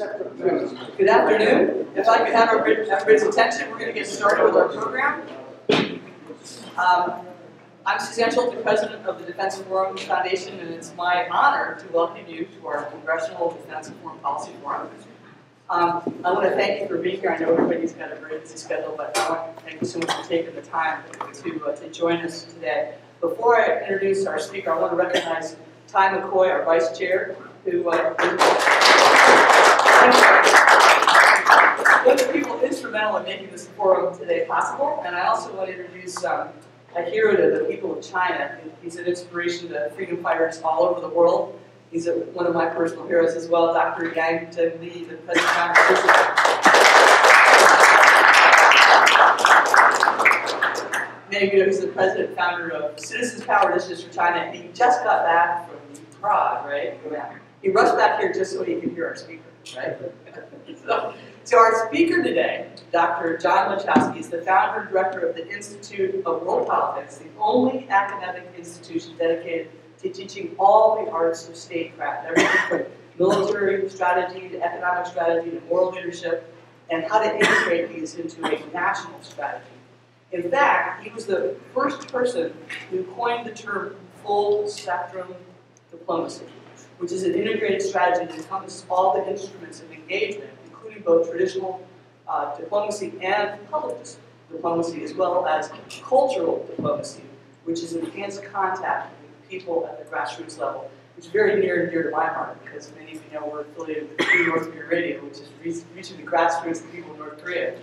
Good afternoon. If I could have everybody's attention, we're going to get started with our program. I'm Suzanne Schultz, the president of the Defense Forum Foundation, and it's my honor to welcome you to our Congressional Defense Forum Policy Forum. I want to thank you for being here. I know everybody's got a very busy schedule, but I want to thank you so much for taking the time to join us today. Before I introduce our speaker, I want to recognize Ty McCoy, our vice chair, who was the people instrumental in making this forum today possible. And I also want to introduce a hero to the people of China. He's an inspiration to freedom fighters all over the world. He's one of my personal heroes as well, Dr. Yang Jianli, the president of many of you know he's the president and founder of Citizens Power District for China, and he just got back from Prague, right? He rushed back here just so he could hear our speaker, right? So our speaker today, Dr. John Lenczowski, is the founder and director of the Institute of World Politics, the only academic institution dedicated to teaching all the arts of statecraft, everything from military strategy to economic strategy to moral leadership, and how to integrate these into a national strategy. In fact, he was the first person who coined the term full spectrum diplomacy, which is an integrated strategy that encompasses all the instruments of engagement, including both traditional diplomacy and public diplomacy, as well as cultural diplomacy, which is enhanced contact with people at the grassroots level, which is very near and dear to my heart, because many of you know we're affiliated with Free North Korea Radio, which is reaching the grassroots of people in North Korea.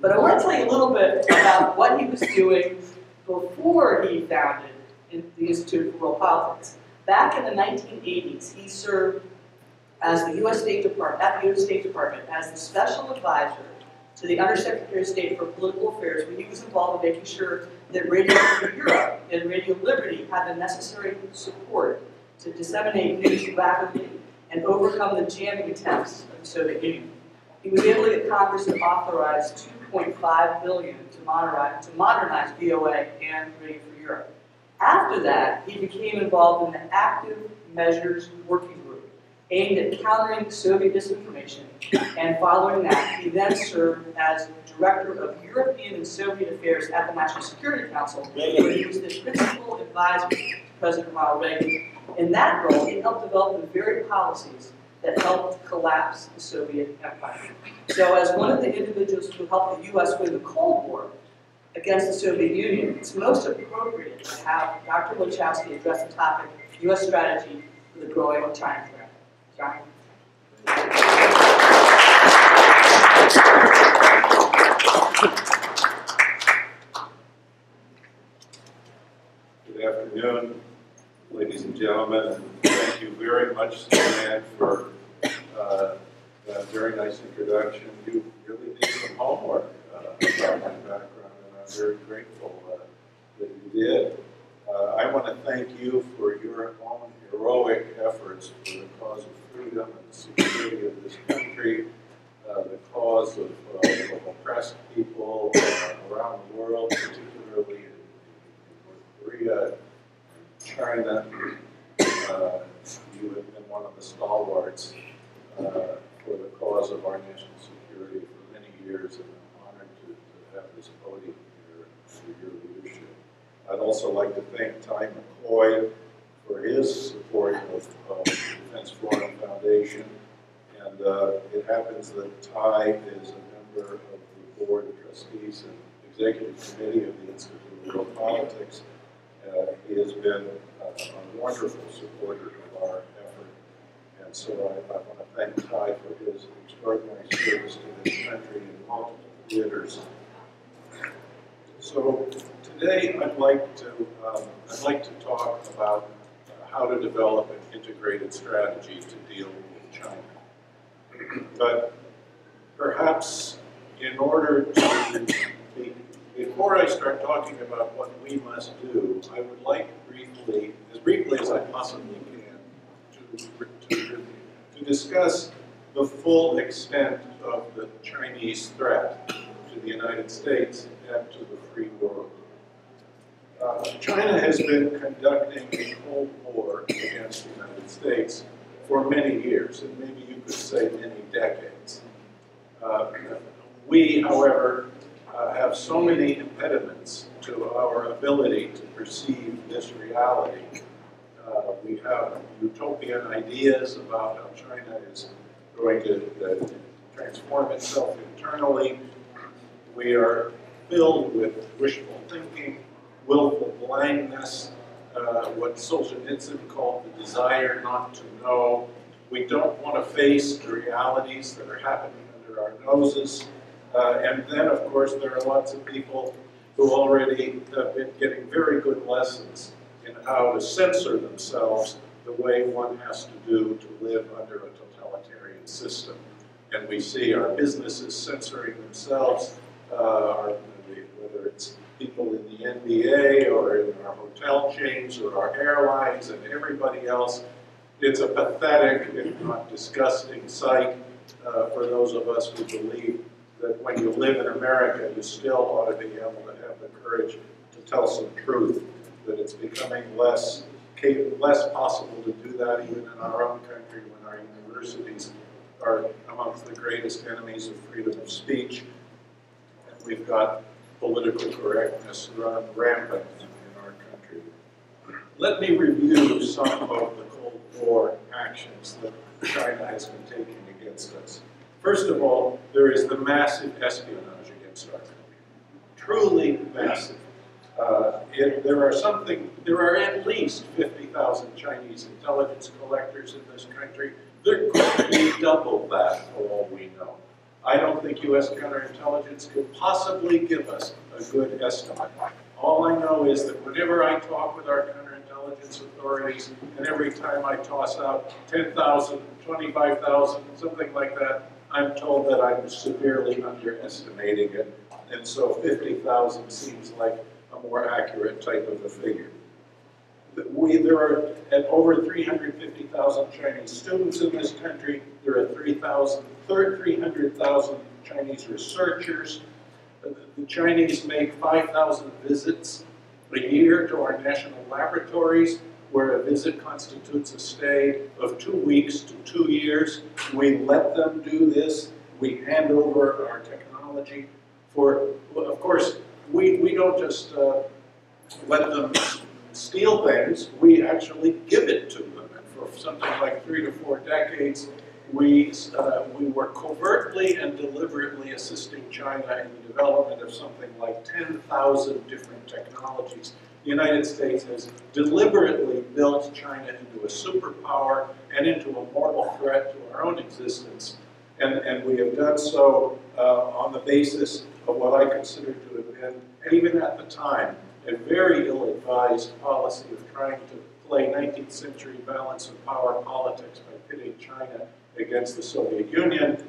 But I want to tell you a little bit about what he was doing before he founded the Institute of World Politics. Back in the 1980s, he served as the U.S. State Department, at the U.S. State Department as the special advisor to the Undersecretary of State for Political Affairs, when he was involved in making sure that Radio Free Europe and Radio Liberty had the necessary support to disseminate news rapidly and overcome the jamming attempts of the Soviet Union. He was able to get Congress to authorize $2.5 billion to modernize VOA and Radio Free Europe. After that, he became involved in the Active Measures Working Group, aimed at countering Soviet disinformation, and following that, he then served as Director of European and Soviet Affairs at the National Security Council, where he was the principal advisor to President Ronald Reagan. In that role, he helped develop the very policies that helped collapse the Soviet empire. So as one of the individuals who helped the U.S. win the Cold War against the Soviet Union, it's most appropriate to have Dr. Lenczowski address the topic, U.S. strategy for the growing China threat. John? Good afternoon, ladies and gentlemen, and thank you very much, Suzanne, for that very nice introduction. You really did some homework about my background. I'm very grateful that you did. I want to thank you for your own heroic efforts for the cause of freedom and security of this country, the cause of oppressed people around the world, particularly in North Korea and China. You have been one of the stalwarts for the cause of our national security for many years, and I'm honored to have this podium for your leadership. I'd also like to thank Ty McCoy for his support of the Defense Forum Foundation. And it happens that Ty is a member of the Board of Trustees and Executive Committee of the Institute of World Politics. He has been a wonderful supporter of our effort. And so I want to thank Ty for his extraordinary service to this country in multiple theaters. So today I'd like to talk about how to develop an integrated strategy to deal with China. But perhaps in order to, before I start talking about what we must do, I would like briefly as I possibly can, to discuss the full extent of the Chinese threat to the United States and to the free world. China has been conducting a Cold War against the United States for many years, and maybe you could say many decades. We, however, have so many impediments to our ability to perceive this reality. We have utopian ideas about how China is going to transform itself internally. We are filled with wishful thinking, willful blindness, what Solzhenitsyn called the desire not to know. We don't want to face the realities that are happening under our noses. And then, of course, there are lots of people who already have been getting very good lessons in how to censor themselves the way one has to do to live under a totalitarian system. And we see our businesses censoring themselves, whether it's people in the NBA or in our hotel chains or our airlines and everybody else. It's a pathetic, if not disgusting, sight for those of us who believe that when you live in America, you still ought to be able to have the courage to tell some truth, that it's becoming less possible to do that even in our own country when our universities are amongst the greatest enemies of freedom of speech. And we've got political correctness run rampant in our country. Let me review some of the Cold War actions that China has been taking against us. First of all, there is the massive espionage against our country. Truly massive. There are at least 50,000 Chinese intelligence collectors in this country. There could be double that for all we know. I don't think U.S. counterintelligence could possibly give us a good estimate. All I know is that whenever I talk with our counterintelligence authorities, and every time I toss out 10,000, 25,000, something like that, I'm told that I'm severely underestimating it, and so 50,000 seems like a more accurate type of a figure. There are over 350,000 Chinese students in this country. There are 300,000 Chinese researchers. The Chinese make 5,000 visits a year to our national laboratories, where a visit constitutes a stay of 2 weeks to 2 years. We let them do this. We hand over our technology for, of course, we don't just let them steal things, we actually give it to them. And for something like 3 to 4 decades, we were covertly and deliberately assisting China in the development of something like 10,000 different technologies. The United States has deliberately built China into a superpower and into a mortal threat to our own existence. And we have done so on the basis of what I consider to have been, even at the time, a very ill-advised policy of trying to play 19th century balance of power politics by pitting China against the Soviet Union,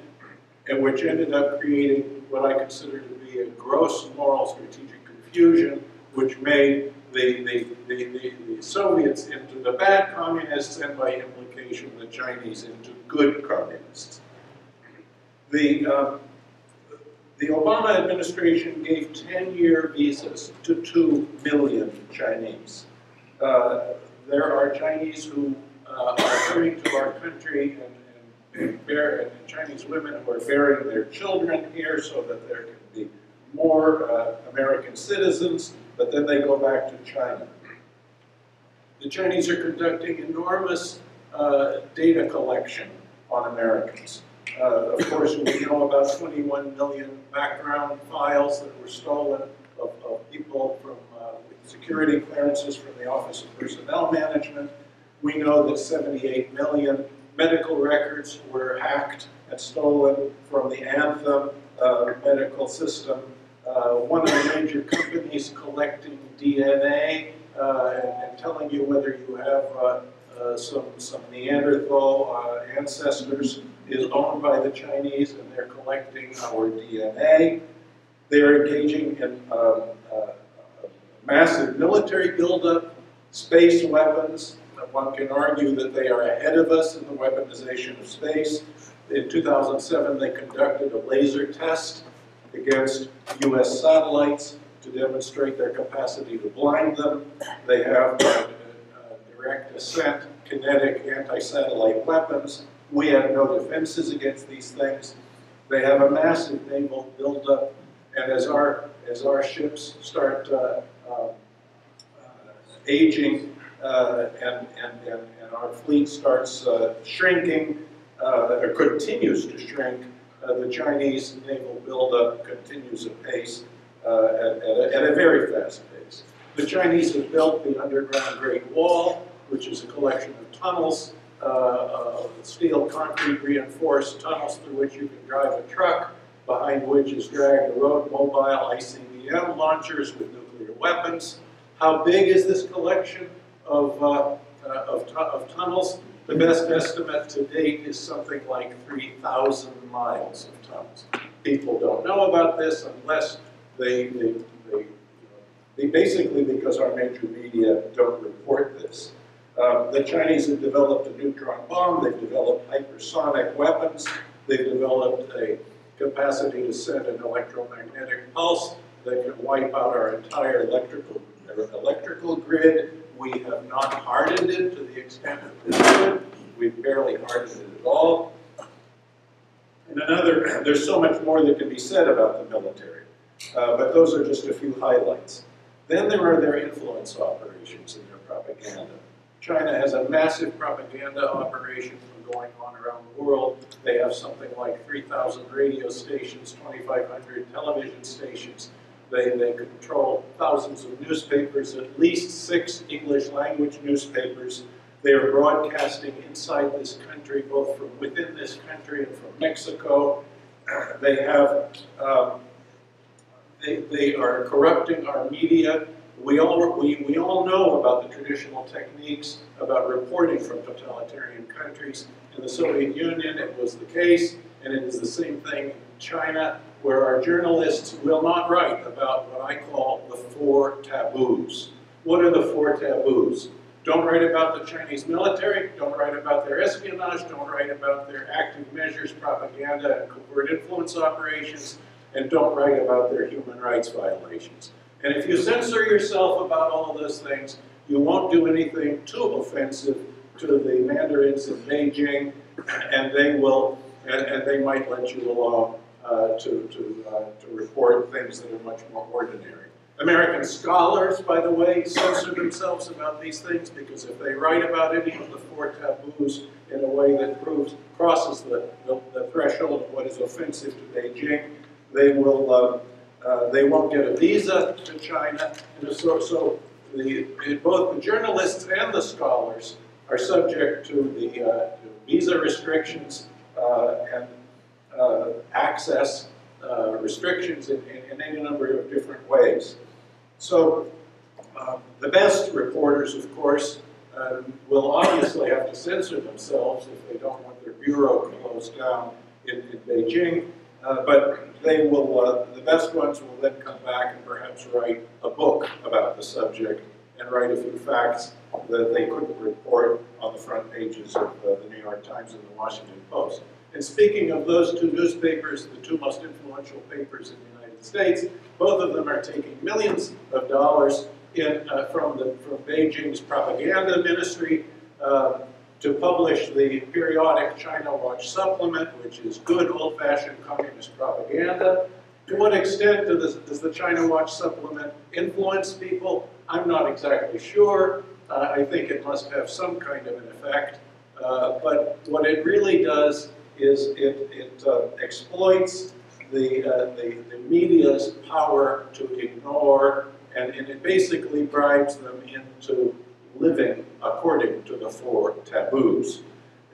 and which ended up creating what I consider to be a gross moral strategic confusion, which made the Soviets into the bad communists, and by implication the Chinese into good communists. The Obama administration gave 10-year visas to 2 million Chinese. There are Chinese who are coming to our country, and Chinese women who are bearing their children here so that there can be more American citizens, but then they go back to China. The Chinese are conducting enormous data collection on Americans. Of course, we know about 21 million background files that were stolen of people from security clearances from the Office of Personnel Management. We know that 78 million medical records were hacked and stolen from the Anthem medical system. One of the major companies collecting DNA and telling you whether you have some Neanderthal ancestors is owned by the Chinese, and they're collecting our DNA. They're engaging in massive military buildup, space weapons. One can argue that they are ahead of us in the weaponization of space. In 2007, they conducted a laser test against U.S. satellites to demonstrate their capacity to blind them. They have direct ascent, kinetic anti-satellite weapons. We have no defenses against these things. They have a massive naval buildup, and as our ships start aging and our fleet starts shrinking, or continues to shrink, the Chinese naval buildup continues apace at a very fast pace. The Chinese have built the underground Great Wall, which is a collection of tunnels, steel, concrete, reinforced tunnels through which you can drive a truck, behind which is dragged a road mobile ICBM launchers with nuclear weapons. How big is this collection of tunnels? The best estimate to date is something like 3,000 miles of tunnels. People don't know about this unless they basically, because our major media don't report this. The Chinese have developed a neutron bomb, they've developed hypersonic weapons, they've developed a capacity to send an electromagnetic pulse that can wipe out our entire electrical grid. We have not hardened it to the extent of this. We've barely hardened it at all. And another, there's so much more that can be said about the military, but those are just a few highlights. Then there are their influence operations and their propaganda. China has a massive propaganda operation going on around the world. They have something like 3,000 radio stations, 2,500 television stations. They control thousands of newspapers, at least 6 English language newspapers. They are broadcasting inside this country, both from within this country and from Mexico. They have, they are corrupting our media. We all know about the traditional techniques about reporting from totalitarian countries. In the Soviet Union, it was the case, and it is the same thing in China, where our journalists will not write about what I call the 4 taboos. What are the 4 taboos? Don't write about the Chinese military, don't write about their espionage, don't write about their active measures, propaganda, and covert influence operations, and don't write about their human rights violations. And if you censor yourself about all of those things, you won't do anything too offensive to the Mandarins in Beijing, and they will, and they might let you along to report things that are much more ordinary. American scholars, by the way, censor themselves about these things, because if they write about any of the 4 taboos in a way that crosses the threshold of what is offensive to Beijing, they will. They won't get a visa to China, and so both the journalists and the scholars are subject to the to visa restrictions and access restrictions in any number of different ways. So the best reporters, of course, will obviously have to censor themselves if they don't want their bureau closed down in Beijing. But they will, the best ones will then come back and perhaps write a book about the subject and write a few facts that they couldn't report on the front pages of the New York Times and the Washington Post. And speaking of those two newspapers, the two most influential papers in the United States, both of them are taking millions of dollars in, from Beijing's propaganda ministry to publish the periodic China Watch supplement, which is good old-fashioned communist propaganda. To what extent does the China Watch supplement influence people? I'm not exactly sure. I think it must have some kind of an effect. But what it really does is it exploits the media's power to ignore, and it basically bribes them into living according to the 4 taboos.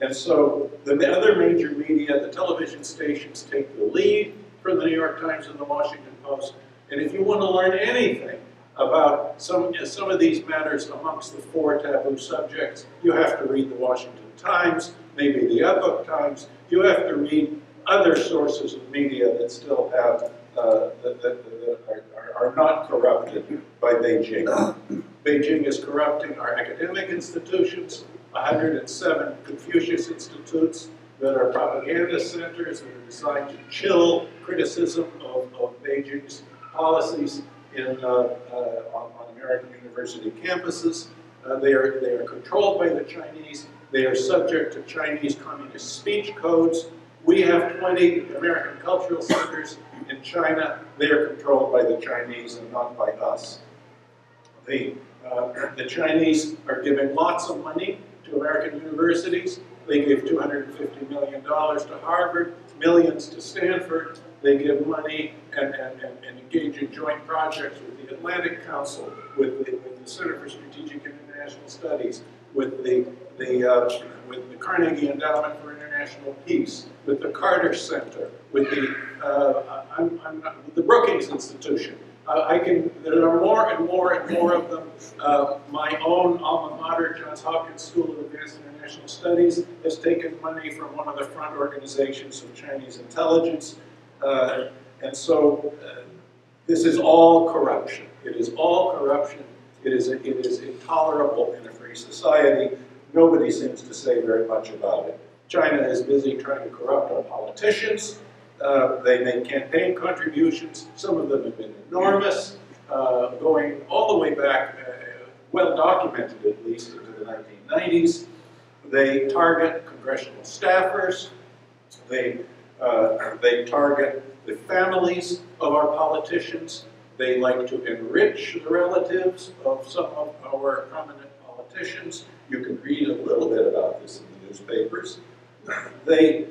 And so the other major media, the television stations, take the lead from the New York Times and the Washington Post. And if you want to learn anything about some of these matters amongst the 4 taboo subjects, you have to read the Washington Times, maybe the Epoch Times. You have to read other sources of media that still have that are not corrupted by Beijing. Beijing is corrupting our academic institutions, 107 Confucius Institutes that are propaganda centers that are designed to chill criticism of Beijing's policies on American university campuses. They are controlled by the Chinese. They are subject to Chinese communist speech codes. We have 20 American cultural centers in China. They are controlled by the Chinese and not by us. The Chinese are giving lots of money to American universities. They give $250 million to Harvard, millions to Stanford. They give money and engage in joint projects with the Atlantic Council, with the Center for Strategic International Studies, with the Carnegie Endowment for International Peace, with the Carter Center, with the Brookings Institution. There are more and more and more of them. My own alma mater, Johns Hopkins School of Advanced International Studies, has taken money from one of the front organizations of Chinese intelligence. And so this is all corruption. It is all corruption. It is intolerable in a free society. Nobody seems to say very much about it. China is busy trying to corrupt our politicians. They make campaign contributions. Some of them have been enormous, going all the way back, well documented at least, into the 1990s. They target congressional staffers. They target the families of our politicians. They like to enrich the relatives of some of our prominent politicians. You can read a little bit about this in the newspapers. They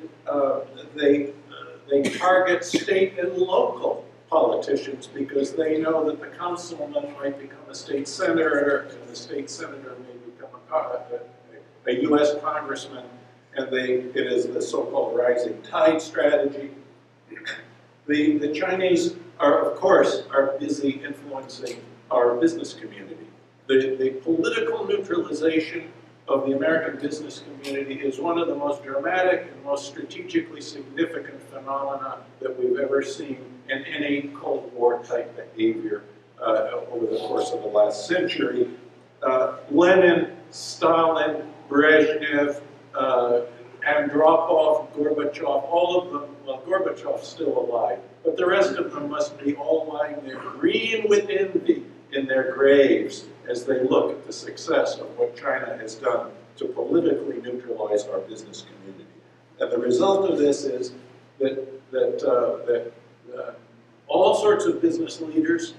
target state and local politicians because they know that the councilman might become a state senator, and the state senator may become a U.S. congressman, and it is the so-called rising tide strategy. The Chinese are, of course, busy influencing our business community. The political neutralization of the American business community is one of the most dramatic and most strategically significant phenomena that we've ever seen in any Cold War type behavior over the course of the last century. Lenin, Stalin, Brezhnev, Andropov, Gorbachev, all of them, well, Gorbachev's still alive, but the rest of them must be all lying there green with envy in their graves as they look at the success of what China has done to politically neutralize our business community. And the result of this is that all sorts of business leaders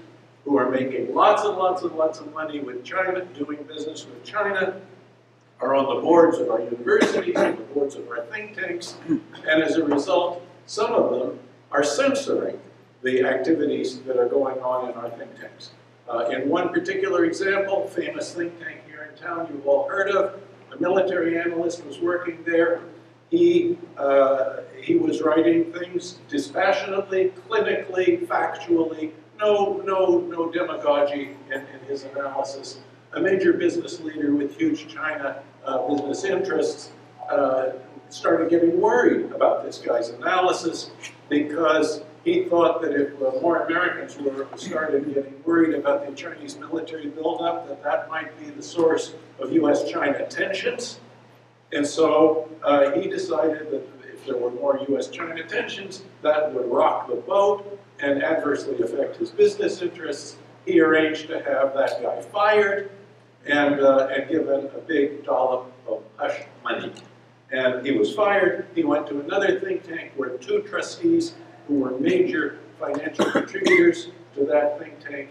who are making lots and lots and lots of money with China, doing business with China, are on the boards of our universities, on the boards of our think tanks, and as a result, some of them are censoring the activities that are going on in our think tanks. In one particular example, famous think tank here in town you've all heard of, a military analyst was working there. He was writing things dispassionately, clinically, factually, no demagogy in his analysis. A major business leader with huge China business interests started getting worried about this guy's analysis because he thought that if more Americans started getting worried about the Chinese military buildup, that might be the source of U.S.-China tensions. And so he decided that if there were more U.S.-China tensions, that would rock the boat and adversely affect his business interests. He arranged to have that guy fired and given a big dollop of hush money. And he was fired. He went to another think tank where two trustees who were major financial contributors to that think tank,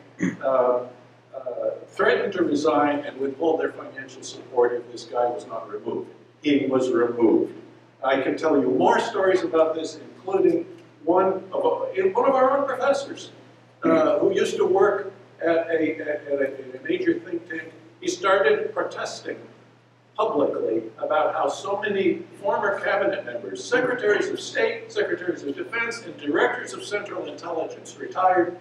threatened to resign and withhold their financial support if this guy was not removed. He was removed. I can tell you more stories about this, including one of our own professors who used to work at a major think tank. He started protesting publicly about how so many former cabinet members, secretaries of state, secretaries of defense, and directors of central intelligence retired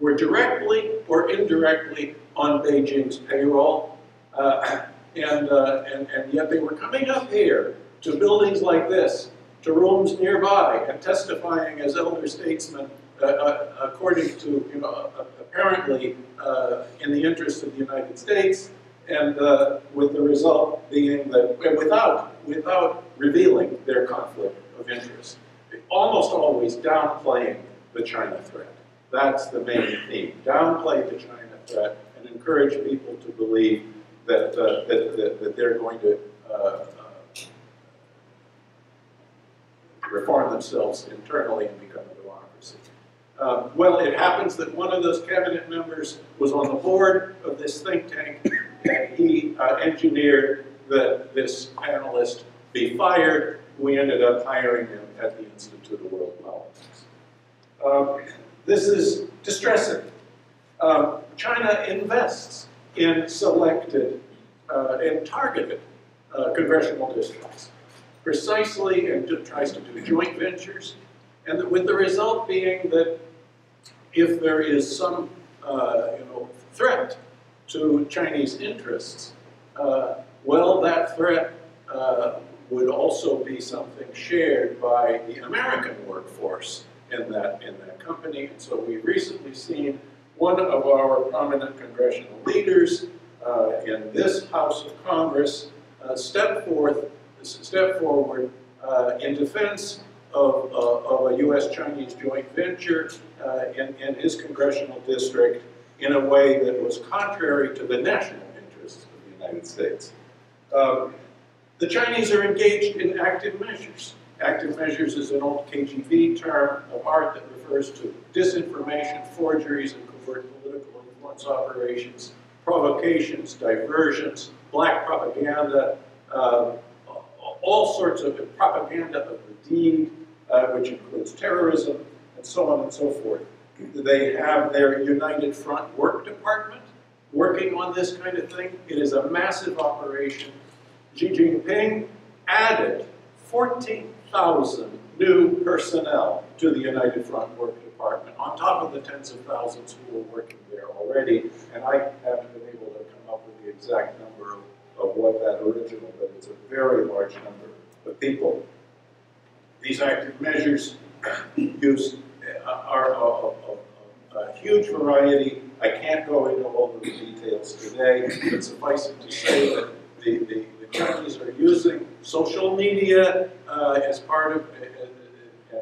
were directly or indirectly on Beijing's payroll, and yet they were coming up here to buildings like this, to rooms nearby, and testifying as elder statesmen, according to, you know, apparently in the interest of the United States, and with the result being that without revealing their conflict of interest, almost always downplaying the China threat. That's the main theme. Downplay the China threat and encourage people to believe that they're going to reform themselves internally and become a democracy. Well, it happens that one of those cabinet members was on the board of this think tank, and he engineered that this panelist be fired. We ended up hiring him at the Institute of World Politics. This is distressing. China invests in selected and targeted congressional districts precisely, and tries to do joint ventures, and with the result being that if there is some threat to Chinese interests, well, that threat would also be something shared by the American workforce in that company. And so we've recently seen one of our prominent congressional leaders in this House of Congress step forward in defense of a U.S.-Chinese joint venture in his congressional district in a way that was contrary to the national interests of the United States. The Chinese are engaged in active measures. Active measures is an old KGB term of art that refers to disinformation, forgeries, and covert political influence operations, provocations, diversions, black propaganda, all sorts of propaganda of the deed, which includes terrorism, and so on and so forth. They have their United Front Work Department working on this kind of thing. It is a massive operation. Xi Jinping added 14,000 new personnel to the United Front Work Department, on top of the tens of thousands who were working there already, and I haven't been able to come up with the exact number of what that original, but it's a very large number of people. These active measures are a huge variety. I can't go into all of the details today, but suffice it to say that the Chinese are using social media as part of a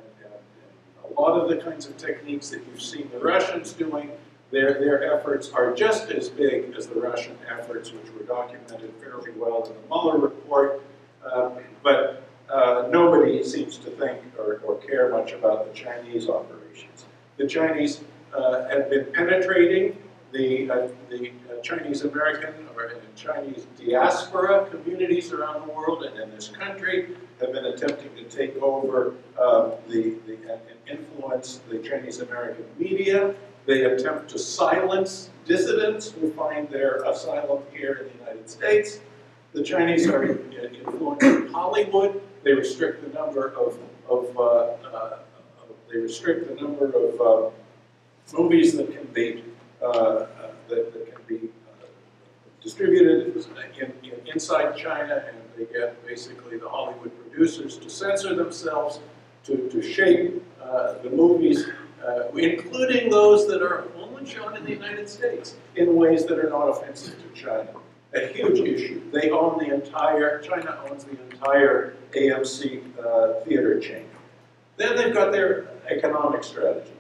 lot of the kinds of techniques that you've seen the Russians doing. Their efforts are just as big as the Russian efforts, which were documented fairly well in the Mueller report, but nobody seems to think or care much about the Chinese operations. The Chinese have been penetrating the Chinese-American or Chinese diaspora communities around the world and in this country, have been attempting to take over and influence the Chinese-American media. They attempt to silence dissidents who find their asylum here in the United States. The Chinese are influencing Hollywood. They restrict the number of movies that can be distributed inside China, and they get basically the Hollywood producers to censor themselves, to shape the movies, including those that are only shown in the United States, in ways that are not offensive to China. A huge issue. They own the entire, China owns the entire AMC theater chain. Then they've got their economic strategy.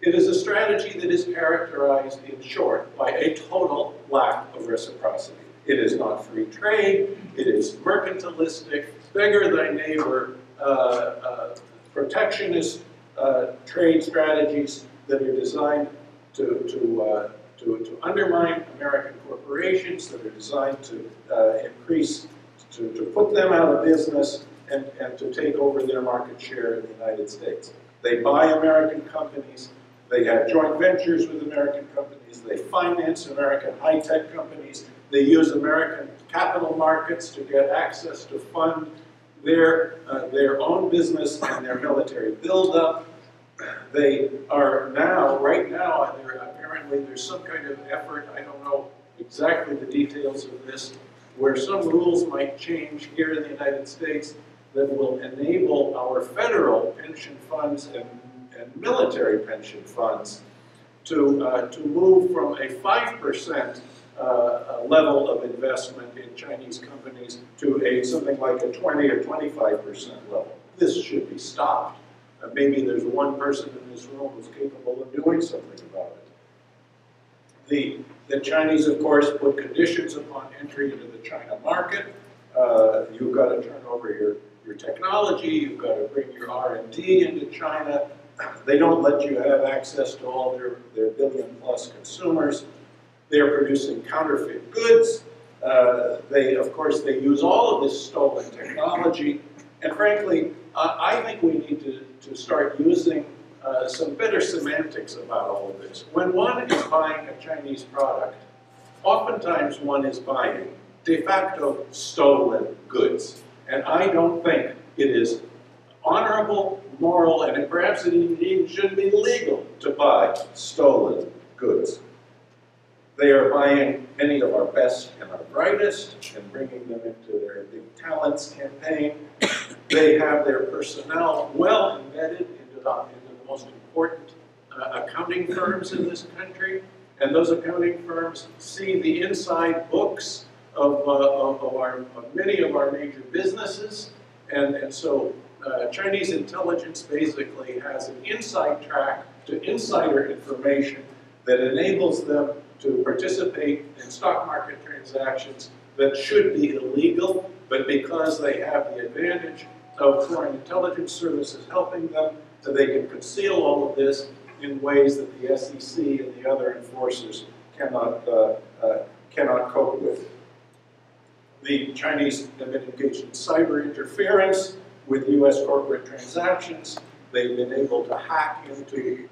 It is a strategy that is characterized, in short, by a total lack of reciprocity. It is not free trade, it is mercantilistic, beggar thy neighbor, protectionist trade strategies that are designed to undermine American corporations, that are designed to put them out of business and to take over their market share in the United States. They buy American companies. They have joint ventures with American companies. They finance American high-tech companies. They use American capital markets to get access to fund their own business and their military buildup. They are now, right now, apparently there's some kind of effort, I don't know exactly the details of this, where some rules might change here in the United States that will enable our federal pension funds and military pension funds to move from a 5% level of investment in Chinese companies to something like a 20 or 25% level. This should be stopped. Maybe there's one person in this room who's capable of doing something about it. The Chinese, of course, put conditions upon entry into the China market. You've got to turn over your your technology, you've got to bring your R&D into China. They don't let you have access to all their billion-plus consumers. They're producing counterfeit goods. They, of course, they use all of this stolen technology. And frankly, I think we need to start using some better semantics about all this. When one is buying a Chinese product, oftentimes one is buying de facto stolen goods. And I don't think it is honorable, moral, and perhaps it even should be legal to buy stolen goods. They are buying many of our best and our brightest and bringing them into their big talents campaign. They have their personnel well embedded into the most important accounting firms in this country. And those accounting firms see the inside books of many of our major businesses. And so Chinese intelligence basically has an inside track to insider information that enables them to participate in stock market transactions that should be illegal, but because they have the advantage of foreign intelligence services helping them, so they can conceal all of this in ways that the SEC and the other enforcers cannot cope with. The Chinese have been engaged in cyber interference with U.S. corporate transactions. They've been able to hack into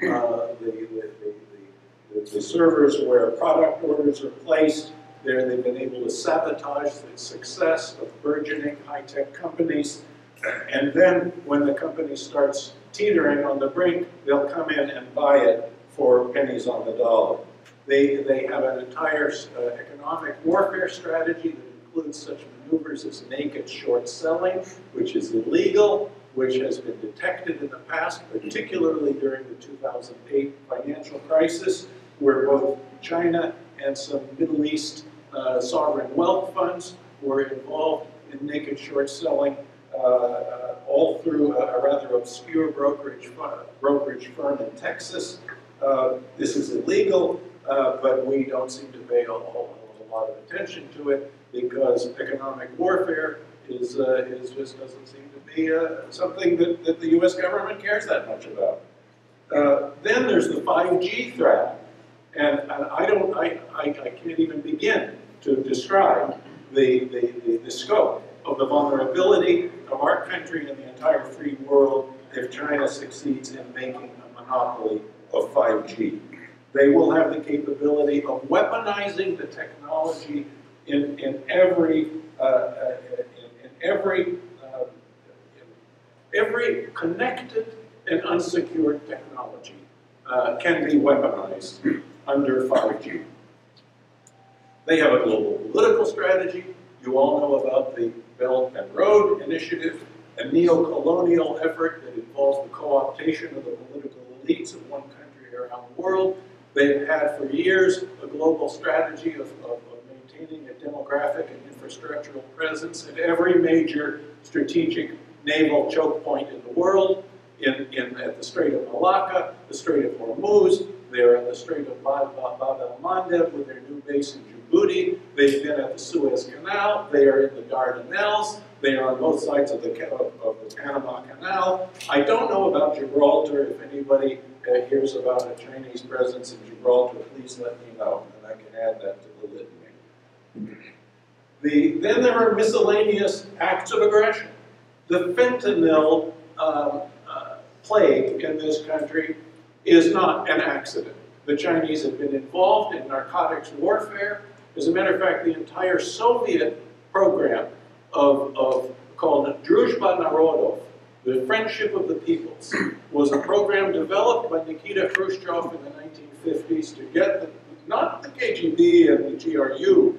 the servers where product orders are placed. They've been able to sabotage the success of burgeoning high-tech companies. And then when the company starts teetering on the brink, they'll come in and buy it for pennies on the dollar. They have an entire economic warfare strategy that includes such maneuvers as naked short selling, which is illegal, which has been detected in the past, particularly during the 2008 financial crisis, where both China and some Middle East sovereign wealth funds were involved in naked short selling, all through a rather obscure brokerage firm in Texas. This is illegal, but we don't seem to pay a whole lot of attention to it because economic warfare is just doesn't seem to be something that the U.S. government cares that much about. Then there's the 5G threat, and I can't even begin to describe the scope of the vulnerability of our country and the entire free world if China succeeds in making a monopoly of 5G. They will have the capability of weaponizing the technology in every connected and unsecured technology can be weaponized under 5G. They have a global political strategy. You all know about the Belt and Road Initiative, a neo-colonial effort that involves the co-optation of the political elites of one country around the world. They've had for years a global strategy of maintaining a demographic and infrastructural presence at every major strategic naval choke point in the world, at the Strait of Malacca, the Strait of Hormuz. They're at the Strait of Bab el-Mandeb with their new base in Djibouti. They've been at the Suez Canal. They are in the Dardanelles. They are on both sides of the Panama Canal. I don't know about Gibraltar. If anybody hears about a Chinese presence in Gibraltar, please let me know, and I can add that to the litany. Then there are miscellaneous acts of aggression. The fentanyl plague in this country is not an accident. The Chinese have been involved in narcotics warfare. As a matter of fact, the entire Soviet program called Druzhba Narodov, the Friendship of the Peoples, was a program developed by Nikita Khrushchev in the 1950s to get, not the KGB and the GRU,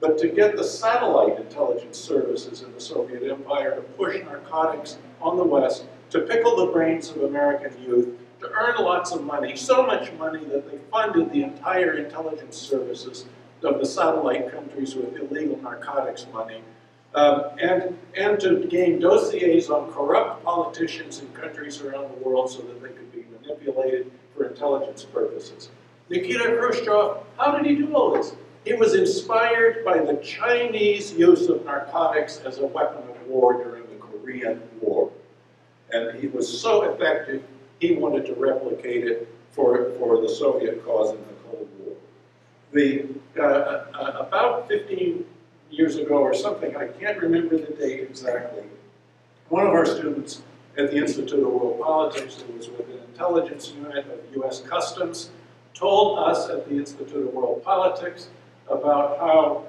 but to get the satellite intelligence services in the Soviet Empire to push narcotics on the West, to pickle the brains of American youth, to earn lots of money, so much money that they funded the entire intelligence services of the satellite countries with illegal narcotics money, and to gain dossiers on corrupt politicians in countries around the world so that they could be manipulated for intelligence purposes. Nikita Khrushchev, how did he do all this? He was inspired by the Chinese use of narcotics as a weapon of war during the Korean War. And he was so effective, he wanted to replicate it for the Soviet cause in the Cold War. About 15 years ago or something, I can't remember the date exactly, one of our students at the Institute of World Politics, who was with an intelligence unit of US Customs, told us at the Institute of World Politics about how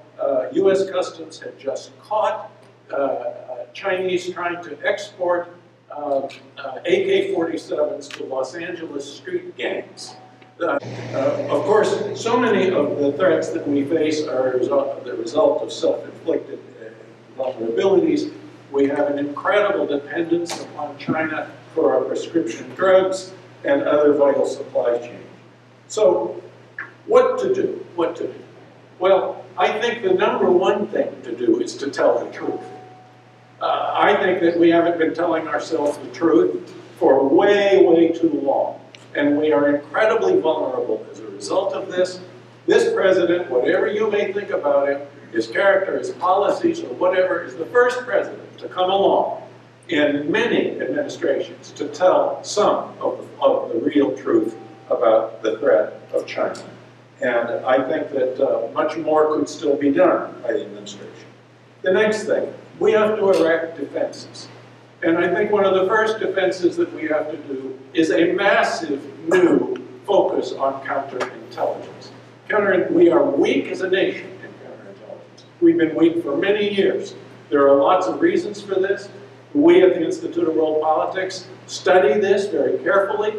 US Customs had just caught Chinese trying to export AK-47s to Los Angeles street gangs. Of course, so many of the threats that we face are the result of self-inflicted vulnerabilities. We have an incredible dependence upon China for our prescription drugs and other vital supply chains. So, what to do? What to do? Well, I think the number one thing to do is to tell the truth. I think that we haven't been telling ourselves the truth for way, way too long. And we are incredibly vulnerable as a result of this. This president, whatever you may think about him, his character, his policies, or whatever, is the first president to come along in many administrations to tell some of the real truth about the threat of China. And I think that much more could still be done by the administration. The next thing, we have to erect defenses. And I think one of the first defenses that we have to do is a massive new focus on counterintelligence. We are weak as a nation in counterintelligence. We've been weak for many years. There are lots of reasons for this. We at the Institute of World Politics study this very carefully.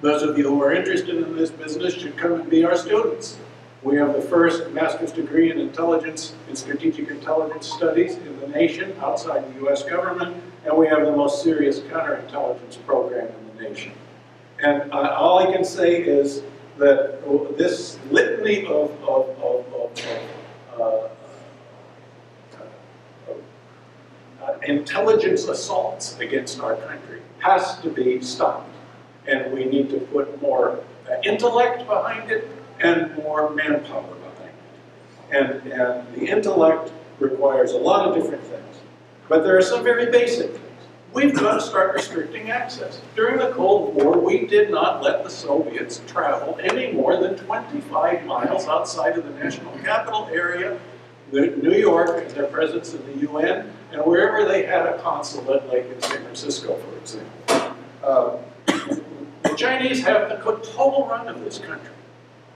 Those of you who are interested in this business should come and be our students. We have the first master's degree in intelligence and strategic intelligence studies in the nation outside the US government, and we have the most serious counterintelligence program in the nation. And all I can say is that this litany of intelligence assaults against our country has to be stopped. And we need to put more intellect behind it and more manpower behind it. And the intellect requires a lot of different things. But there are some very basic things. We've got to start restricting access. During the Cold War, we did not let the Soviets travel any more than 25 miles outside of the national capital area, New York, and their presence in the UN, and wherever they had a consulate, like in San Francisco, for example. The Chinese have the total run of this country,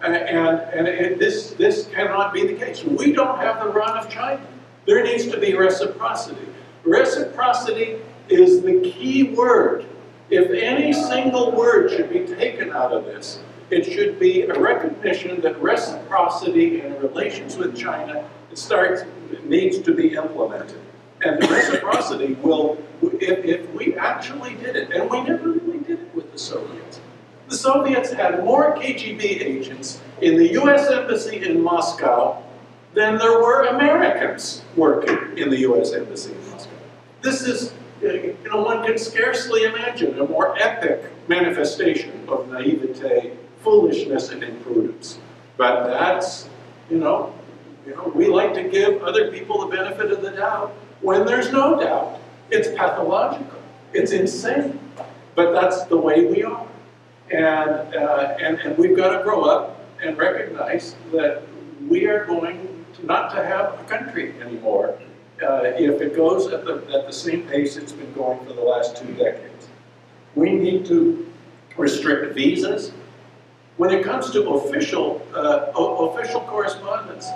and this cannot be the case. We don't have the run of China. There needs to be reciprocity. Reciprocity is the key word. If any single word should be taken out of this, it should be a recognition that reciprocity in relations with China needs to be implemented. And the reciprocity will, if we actually did it, and we never really did it with the Soviets. The Soviets had more KGB agents in the US Embassy in Moscow than there were Americans working in the US Embassy in Moscow. This is, you know, one can scarcely imagine a more epic manifestation of naivete, foolishness, and imprudence. But that's, you know, we like to give other people the benefit of the doubt. When there's no doubt, it's pathological, it's insane. But that's the way we are. And we've got to grow up and recognize that we are going to not to have a country anymore if it goes at the same pace it's been going for the last 2 decades. We need to restrict visas. When it comes to official correspondence,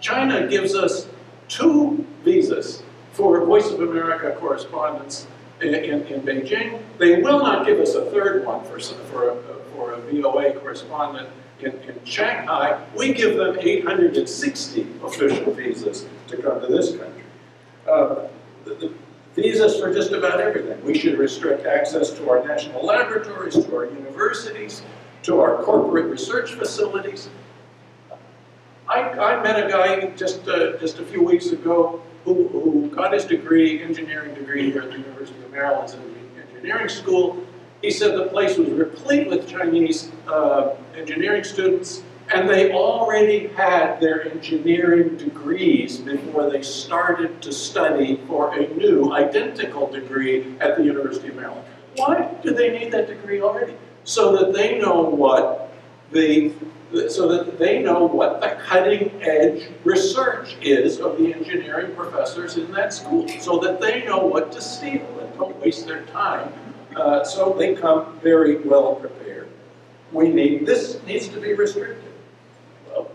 China gives us 2 visas for Voice of America correspondence in Beijing. They will not give us a third one for a VOA correspondent in Shanghai. We give them 860 official visas to come to this country. The visas for just about everything. We should restrict access to our national laboratories, to our universities, to our corporate research facilities. I met a guy just a few weeks ago who got his degree, engineering degree, here at the University of Maryland's engineering school. He said the place was replete with Chinese engineering students. And they already had their engineering degrees before they started to study for a new identical degree at the University of Maryland. Why do they need that degree already? So that they know what the cutting edge research is of the engineering professors in that school, so that they know what to steal and don't waste their time. So they come very well prepared. We need, this needs to be restricted.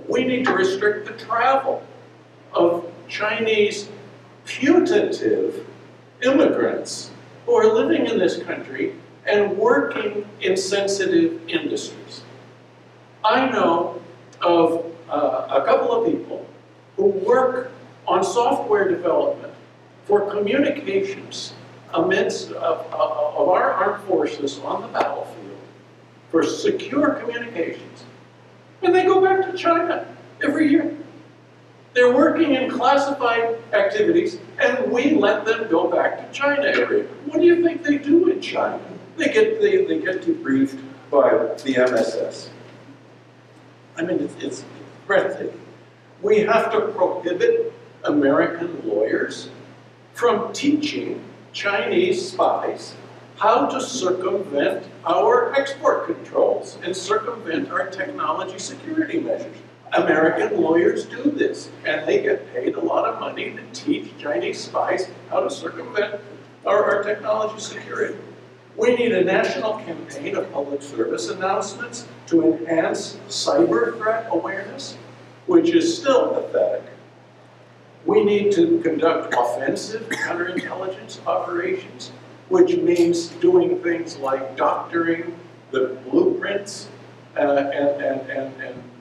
We need to restrict the travel of Chinese putative immigrants who are living in this country and working in sensitive industries. I know of a couple of people who work on software development for communications amidst of our armed forces on the battlefield for secure communications, and they go back to China every year. They're working in classified activities, and we let them go back to China every year. What do you think they do in China? They get debriefed by the MSS. I mean, it's breathtaking. We have to prohibit American lawyers from teaching Chinese spies how to circumvent our export controls and circumvent our technology security measures. American lawyers do this, and they get paid a lot of money to teach Chinese spies how to circumvent our technology security. We need a national campaign of public service announcements to enhance cyber threat awareness, which is still pathetic. We need to conduct offensive counterintelligence operations, which means doing things like doctoring the blueprints and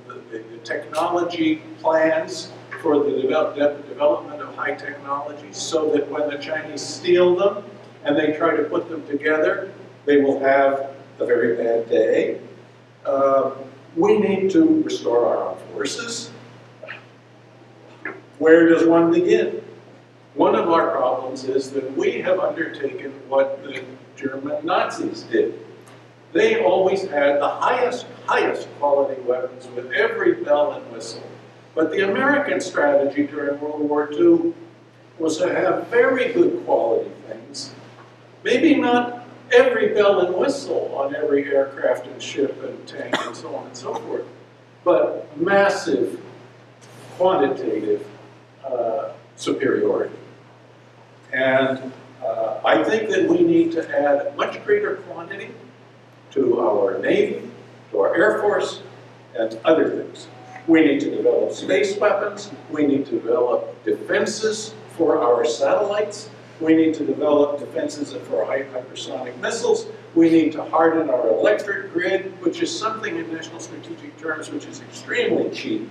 the technology plans for the development of high technology, so that when the Chinese steal them and they try to put them together, they will have a very bad day. We need to restore our armed forces. Where does one begin? One of our problems is that we have undertaken what the German Nazis did. They always had the highest quality weapons with every bell and whistle. But the American strategy during World War II was to have very good quality things. Maybe not every bell and whistle on every aircraft and ship and tank and so on and so forth, but massive quantitative superiority. And I think that we need to add much greater quantity to our Navy, to our Air Force, and other things. We need to develop space weapons. We need to develop defenses for our satellites. We need to develop defenses for hypersonic missiles. We need to harden our electric grid, which is something in national strategic terms which is extremely cheap.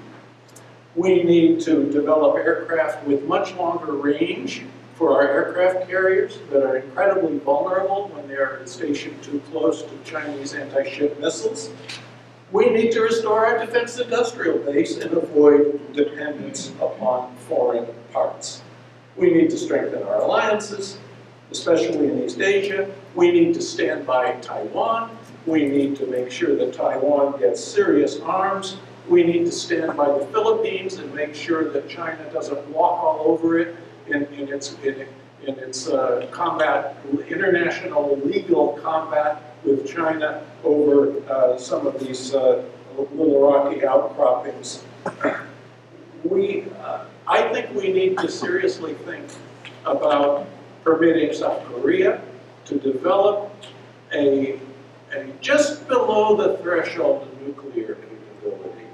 We need to develop aircraft with much longer range for our aircraft carriers that are incredibly vulnerable when they are stationed too close to Chinese anti-ship missiles. We need to restore our defense industrial base and avoid dependence upon foreign parts. We need to strengthen our alliances, especially in East Asia. We need to stand by Taiwan. We need to make sure that Taiwan gets serious arms. We need to stand by the Philippines and make sure that China doesn't walk all over it in its combat, international legal combat with China over some of these little rocky outcroppings. I think we need to seriously think about permitting South Korea to develop a just below the threshold of nuclear capability,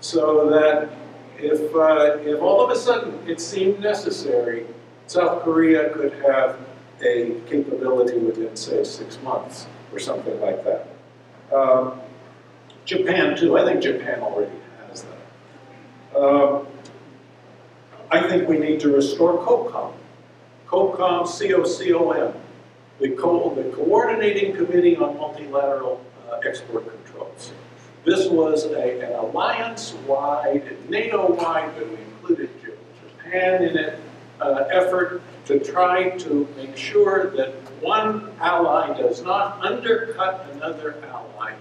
so that if all of a sudden it seemed necessary, South Korea could have a capability within, say, 6 months or something like that. Japan, too. I think Japan already has that. I think we need to restore COCOM, C-O-C-O-M, the Coordinating Committee on Multilateral Export Controls. This was an alliance-wide, NATO-wide, but we included Japan in it, effort to try to make sure that one ally does not undercut another ally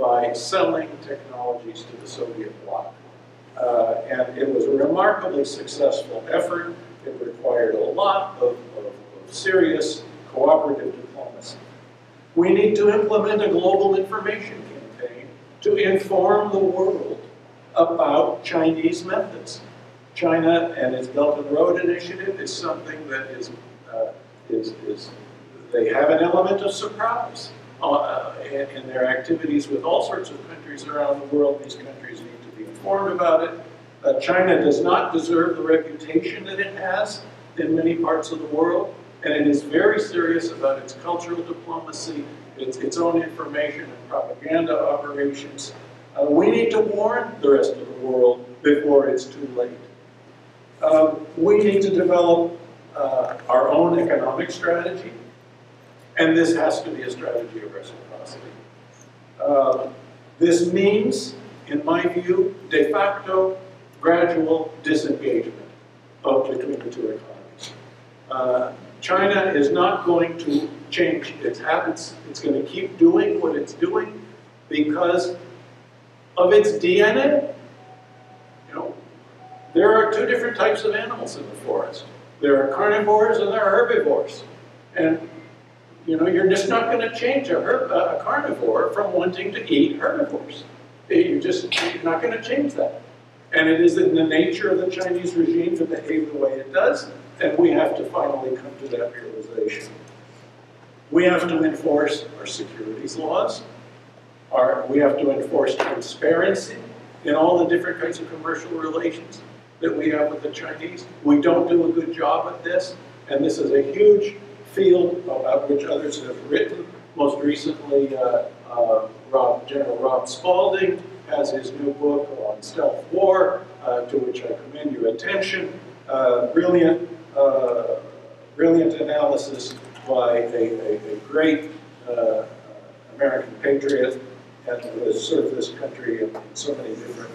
by selling technologies to the Soviet bloc. And it was a remarkably successful effort. It required a lot of serious cooperative diplomacy. We need to implement a global information campaign to inform the world about Chinese methods. China and its Belt and Road Initiative is something that is they have an element of surprise in their activities with all sorts of countries around the world. These countries need to be informed about it. China does not deserve the reputation that it has in many parts of the world, and it is very serious about its cultural diplomacy, its own information and propaganda operations. We need to warn the rest of the world before it's too late. We need to develop our own economic strategy, and this has to be a strategy of reciprocity. This means, in my view, de facto gradual disengagement between the two economies. China is not going to change its habits. It's going to keep doing what it's doing because of its DNA. You know, there are two different types of animals in the forest. There are carnivores and there are herbivores. And you know, you're just not going to change a carnivore from wanting to eat herbivores. You're not going to change that. And it is in the nature of the Chinese regime to behave the way it does, and we have to finally come to that realization. We have to enforce our securities laws. We have to enforce transparency in all the different kinds of commercial relations that we have with the Chinese. We don't do a good job at this, and this is a huge field about which others have written. Most recently, General Rob Spalding has his new book on stealth war, to which I commend your attention. Brilliant analysis by a great American patriot, and who has served this country in so many different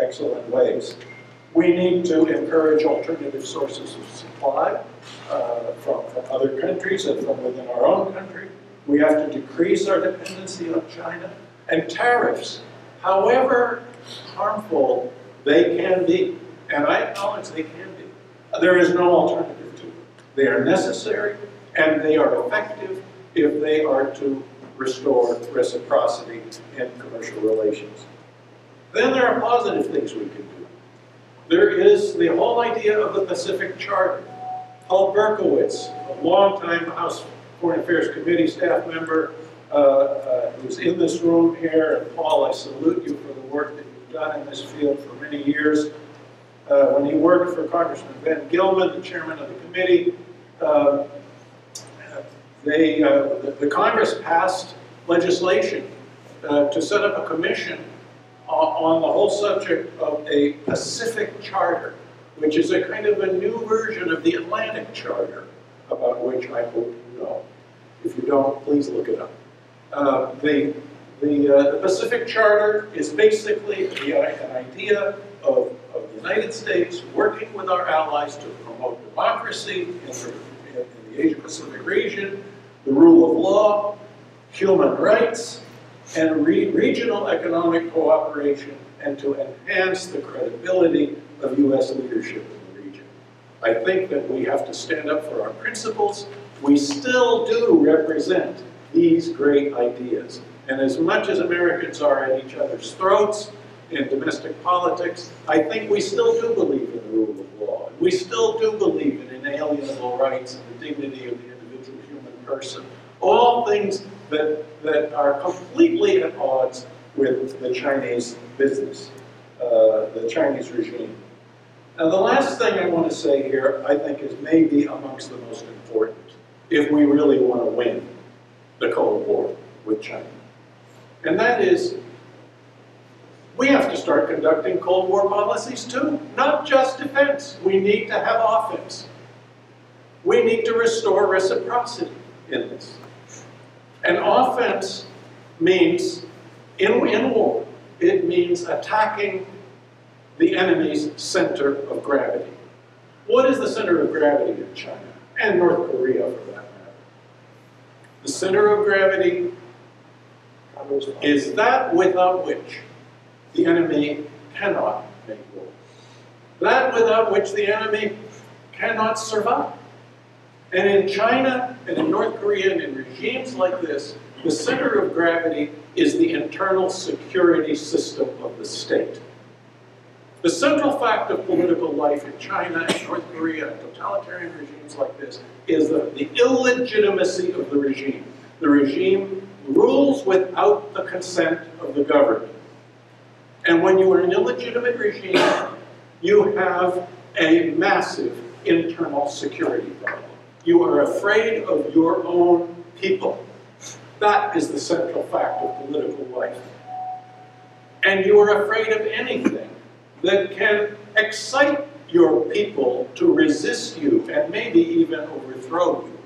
excellent ways. We need to encourage alternative sources of supply from other countries and from within our own country. We have to decrease our dependency on China. And tariffs, however harmful they can be, and I acknowledge they can be, there is no alternative to them. They are necessary, and they are effective if they are to restore reciprocity in commercial relations. Then there are positive things we can do. There is the whole idea of the Pacific Charter. Paul Berkowitz, a longtime House Foreign Affairs Committee staff member, who's in this room here, and Paul, I salute you for the work that you've done in this field for many years. When he worked for Congressman Ben Gilman, the chairman of the committee, the Congress passed legislation to set up a commission on the whole subject of a Pacific Charter, which is a kind of a new version of the Atlantic Charter, about which I hope you know. If you don't, please look it up. The Pacific Charter is basically an idea of the United States working with our allies to promote democracy in the Asia-Pacific region, the rule of law, human rights, and regional economic cooperation, and to enhance the credibility of U.S. leadership in the region. I think that we have to stand up for our principles. We still do represent these great ideas. And as much as Americans are at each other's throats in domestic politics, I think we still do believe in the rule of law. We still do believe in inalienable rights and the dignity of the individual human person. All things that are completely at odds with the Chinese business, the Chinese regime. Now, the last thing I want to say here, I think, is maybe amongst the most important if we really want to win the Cold War with China. And that is, we have to start conducting Cold War policies too, not just defense. We need to have offense. We need to restore reciprocity in this. And offense means, in war, it means attacking the enemy's center of gravity. What is the center of gravity in China, and North Korea for that matter? The center of gravity is that without which the enemy cannot make war. That without which the enemy cannot survive. And in China and in North Korea and in regimes like this, the center of gravity is the internal security system of the state. The central fact of political life in China and North Korea and totalitarian regimes like this is the illegitimacy of the regime. The regime rules without the consent of the government. And when you are an illegitimate regime, you have a massive internal security problem. You are afraid of your own people. That is the central fact of political life. And you are afraid of anything that can excite your people to resist you and maybe even overthrow you.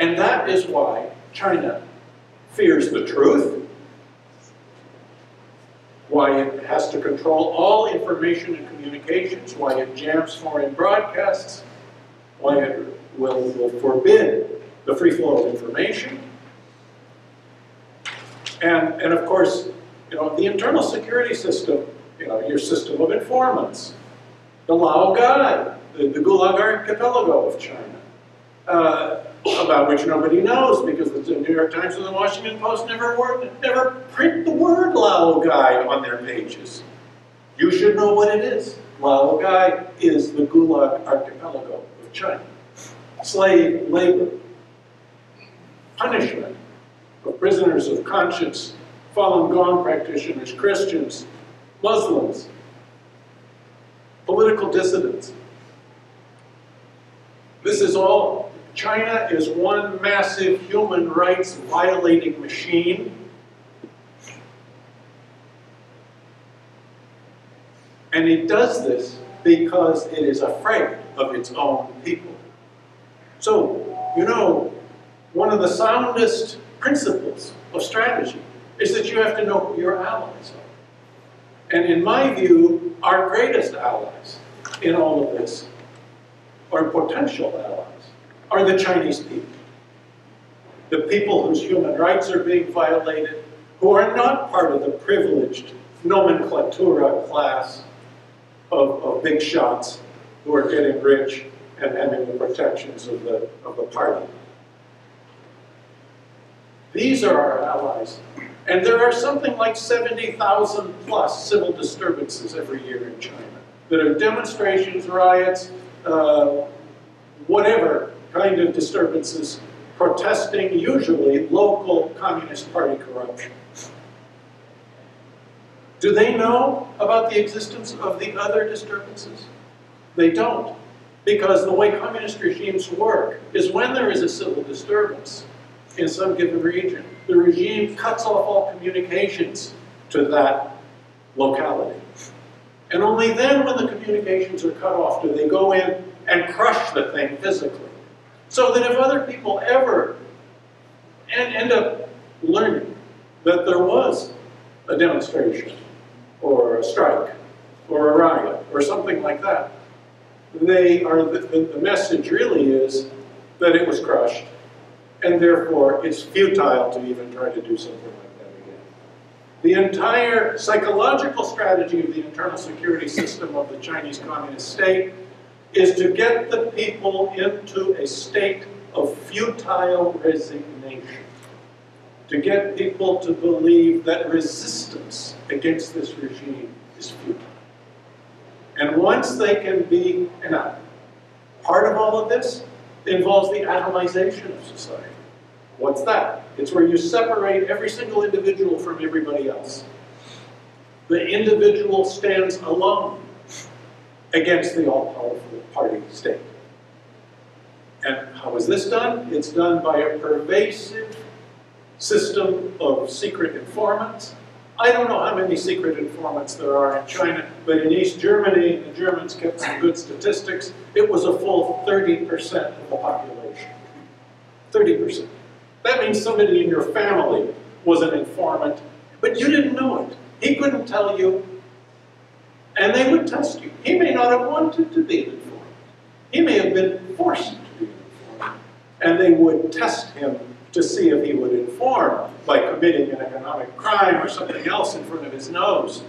And that is why China fears the truth, why it has to control all information and communications, why it jams foreign broadcasts, why it will forbid the free flow of information. And of course, you know, the internal security system, you know, your system of informants, the Lao Gai, the Gulag Archipelago of China, about which nobody knows because the New York Times and the Washington Post never print the word Lao Gai on their pages. You should know what it is. Lao Gai is the Gulag Archipelago of China. Slave labor, punishment of prisoners of conscience, Falun Gong practitioners, Christians, Muslims, political dissidents. This is all, China is one massive human rights violating machine. And it does this because it is afraid of its own people. So, you know, one of the soundest principles of strategy is that you have to know who your allies are. And in my view, our greatest allies in all of this, or potential allies, are the Chinese people. The people whose human rights are being violated, who are not part of the privileged nomenclatura class of big shots who are getting rich and having the protections of the party. These are our allies. And there are something like 70,000 plus civil disturbances every year in China that are demonstrations, riots, whatever kind of disturbances, protesting usually local Communist Party corruption. Do they know about the existence of the other disturbances? They don't, because the way communist regimes work is when there is a civil disturbance in some given region, the regime cuts off all communications to that locality. And only then when the communications are cut off do they go in and crush the thing physically. So that if other people ever end up learning that there was a demonstration or a strike or a riot or something like that, they are, the message really is that it was crushed. And therefore, it's futile to even try to do something like that again. The entire psychological strategy of the internal security system of the Chinese Communist state is to get the people into a state of futile resignation, to get people to believe that resistance against this regime is futile. And once they can be, and part of all of this involves the atomization of society. What's that? It's where you separate every single individual from everybody else. The individual stands alone against the all-powerful party state. And how is this done? It's done by a pervasive system of secret informants. I don't know how many secret informants there are in China, but in East Germany, the Germans kept some good statistics. It was a full 30% of the population. 30%. That means somebody in your family was an informant, but you didn't know it. He couldn't tell you, and they would test you. He may not have wanted to be an informant. He may have been forced to be an informant, and they would test him to see if he would inform by committing an economic crime or something else in front of his nose.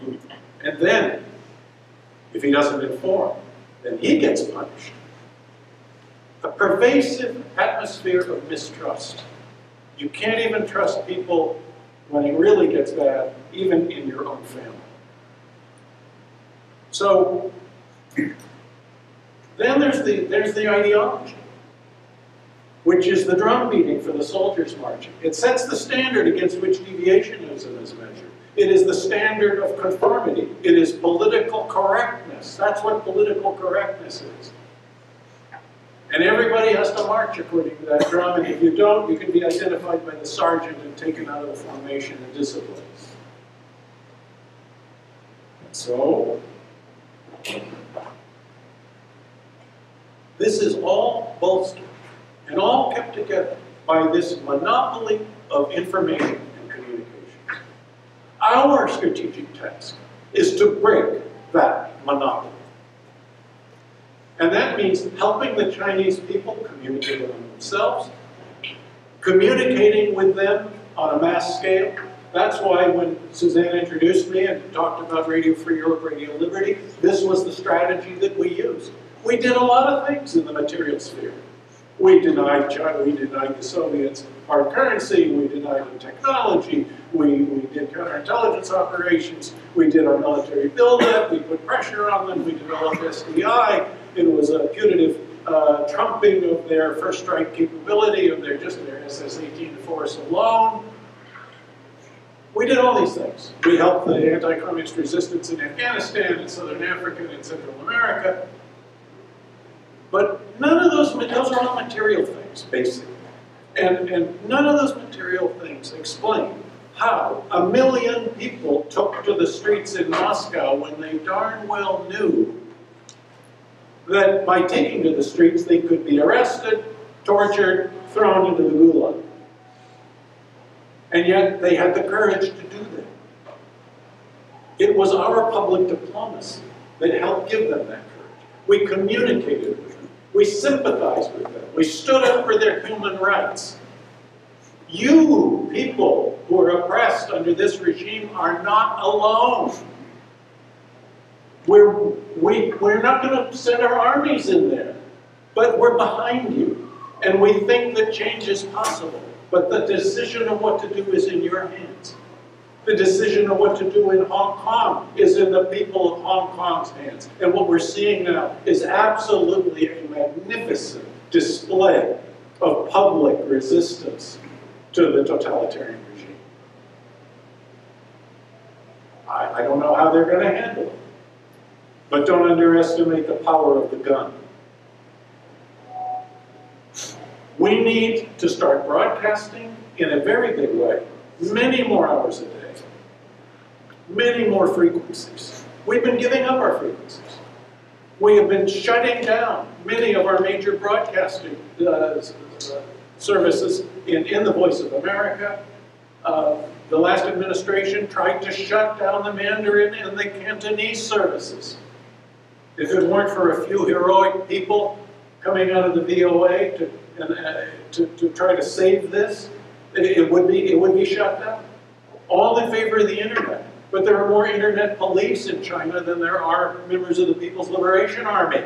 And then, if he doesn't inform, then he gets punished. A pervasive atmosphere of mistrust. You can't even trust people when it really gets bad, even in your own family. So then there's the ideology, which is the drum beating for the soldiers' marching. It sets the standard against which deviationism is measured. It is the standard of conformity. It is political correctness. That's what political correctness is. And everybody has to march according to that drum, and if you don't, you can be identified by the sergeant and taken out of the formation and disciplined. So, this is all bolstered and all kept together by this monopoly of information and communications. Our strategic task is to break that monopoly. And that means helping the Chinese people communicate among themselves, communicating with them on a mass scale. That's why when Suzanne introduced me and talked about Radio Free Europe, Radio Liberty, this was the strategy that we used. We did a lot of things in the material sphere. We denied China, we denied the Soviets our currency, we denied them technology, we did counterintelligence operations, we did our military buildup, we put pressure on them, we developed SDI. It was a punitive trumping of their first strike capability, of their SS-18 force alone. We did all these things. We helped the anti-communist resistance in Afghanistan, in Southern Africa, in Central America. But none of those are all material things, basically. And none of those material things explain how 1 million people took to the streets in Moscow when they darn well knew that by taking to the streets they could be arrested, tortured, thrown into the Gulag. And yet they had the courage to do that. It was our public diplomacy that helped give them that courage. We communicated with them. We sympathized with them. We stood up for their human rights. You people who are oppressed under this regime are not alone. We're not going to send our armies in there, but we're behind you. And we think that change is possible. But the decision of what to do is in your hands. The decision of what to do in Hong Kong is in the people of Hong Kong's hands. And what we're seeing now is absolutely a magnificent display of public resistance to the totalitarian regime. I don't know how they're going to handle it. But don't underestimate the power of the gun. We need to start broadcasting in a very big way, many more hours a day, many more frequencies. We've been giving up our frequencies. We have been shutting down many of our major broadcasting services in the Voice of America. The last administration tried to shut down the Mandarin and the Cantonese services. If it weren't for a few heroic people coming out of the VOA to try to save this, it would be shut down. All in favor of the internet. But there are more internet police in China than there are members of the People's Liberation Army.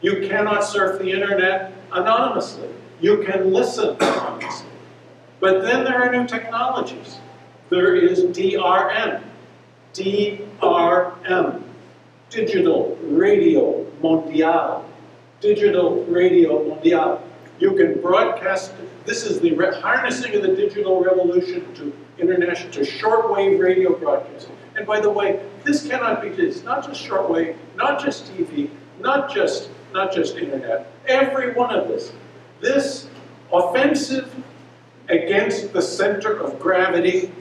You cannot surf the internet anonymously. You can listen anonymously. But then there are new technologies. There is DRM. DRM. Digital Radio Mondial. Digital Radio Mondial. You can broadcast. This is the harnessing of the digital revolution to international, to shortwave radio broadcasting. And by the way, this cannot be. It's not just shortwave, not just TV, not just internet. Every one of this offensive against the center of gravity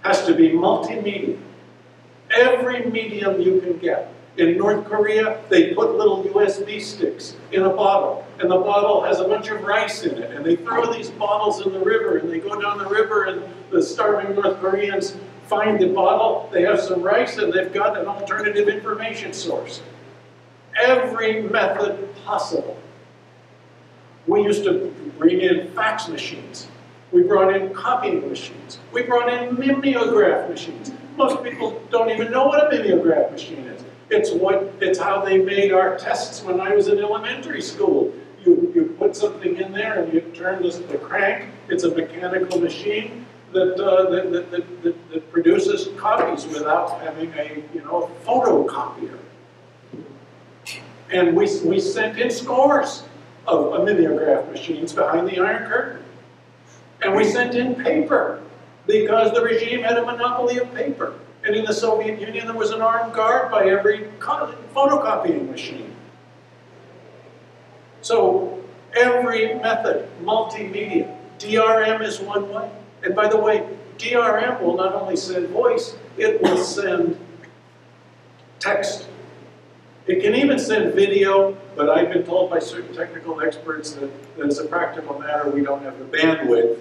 has to be multimedia. Every medium you can get. In North Korea, they put little USB sticks in a bottle, and the bottle has a bunch of rice in it, and they throw these bottles in the river, and they go down the river, and the starving North Koreans find the bottle, they have some rice, and they've got an alternative information source. Every method possible. We used to bring in fax machines. We brought in copying machines. We brought in mimeograph machines. Most people don't even know what a mimeograph machine is. It's how they made our tests when I was in elementary school. You put something in there and you turn the crank. It's a mechanical machine that produces copies without having a photocopier. And we sent in scores of mimeograph machines behind the Iron Curtain. And we sent in paper, because the regime had a monopoly of paper. And in the Soviet Union, there was an armed guard by every photocopying machine. So every method, multimedia, DRM is one way. And by the way, DRM will not only send voice, it will send text. It can even send video, but I've been told by certain technical experts that as a practical matter, we don't have the bandwidth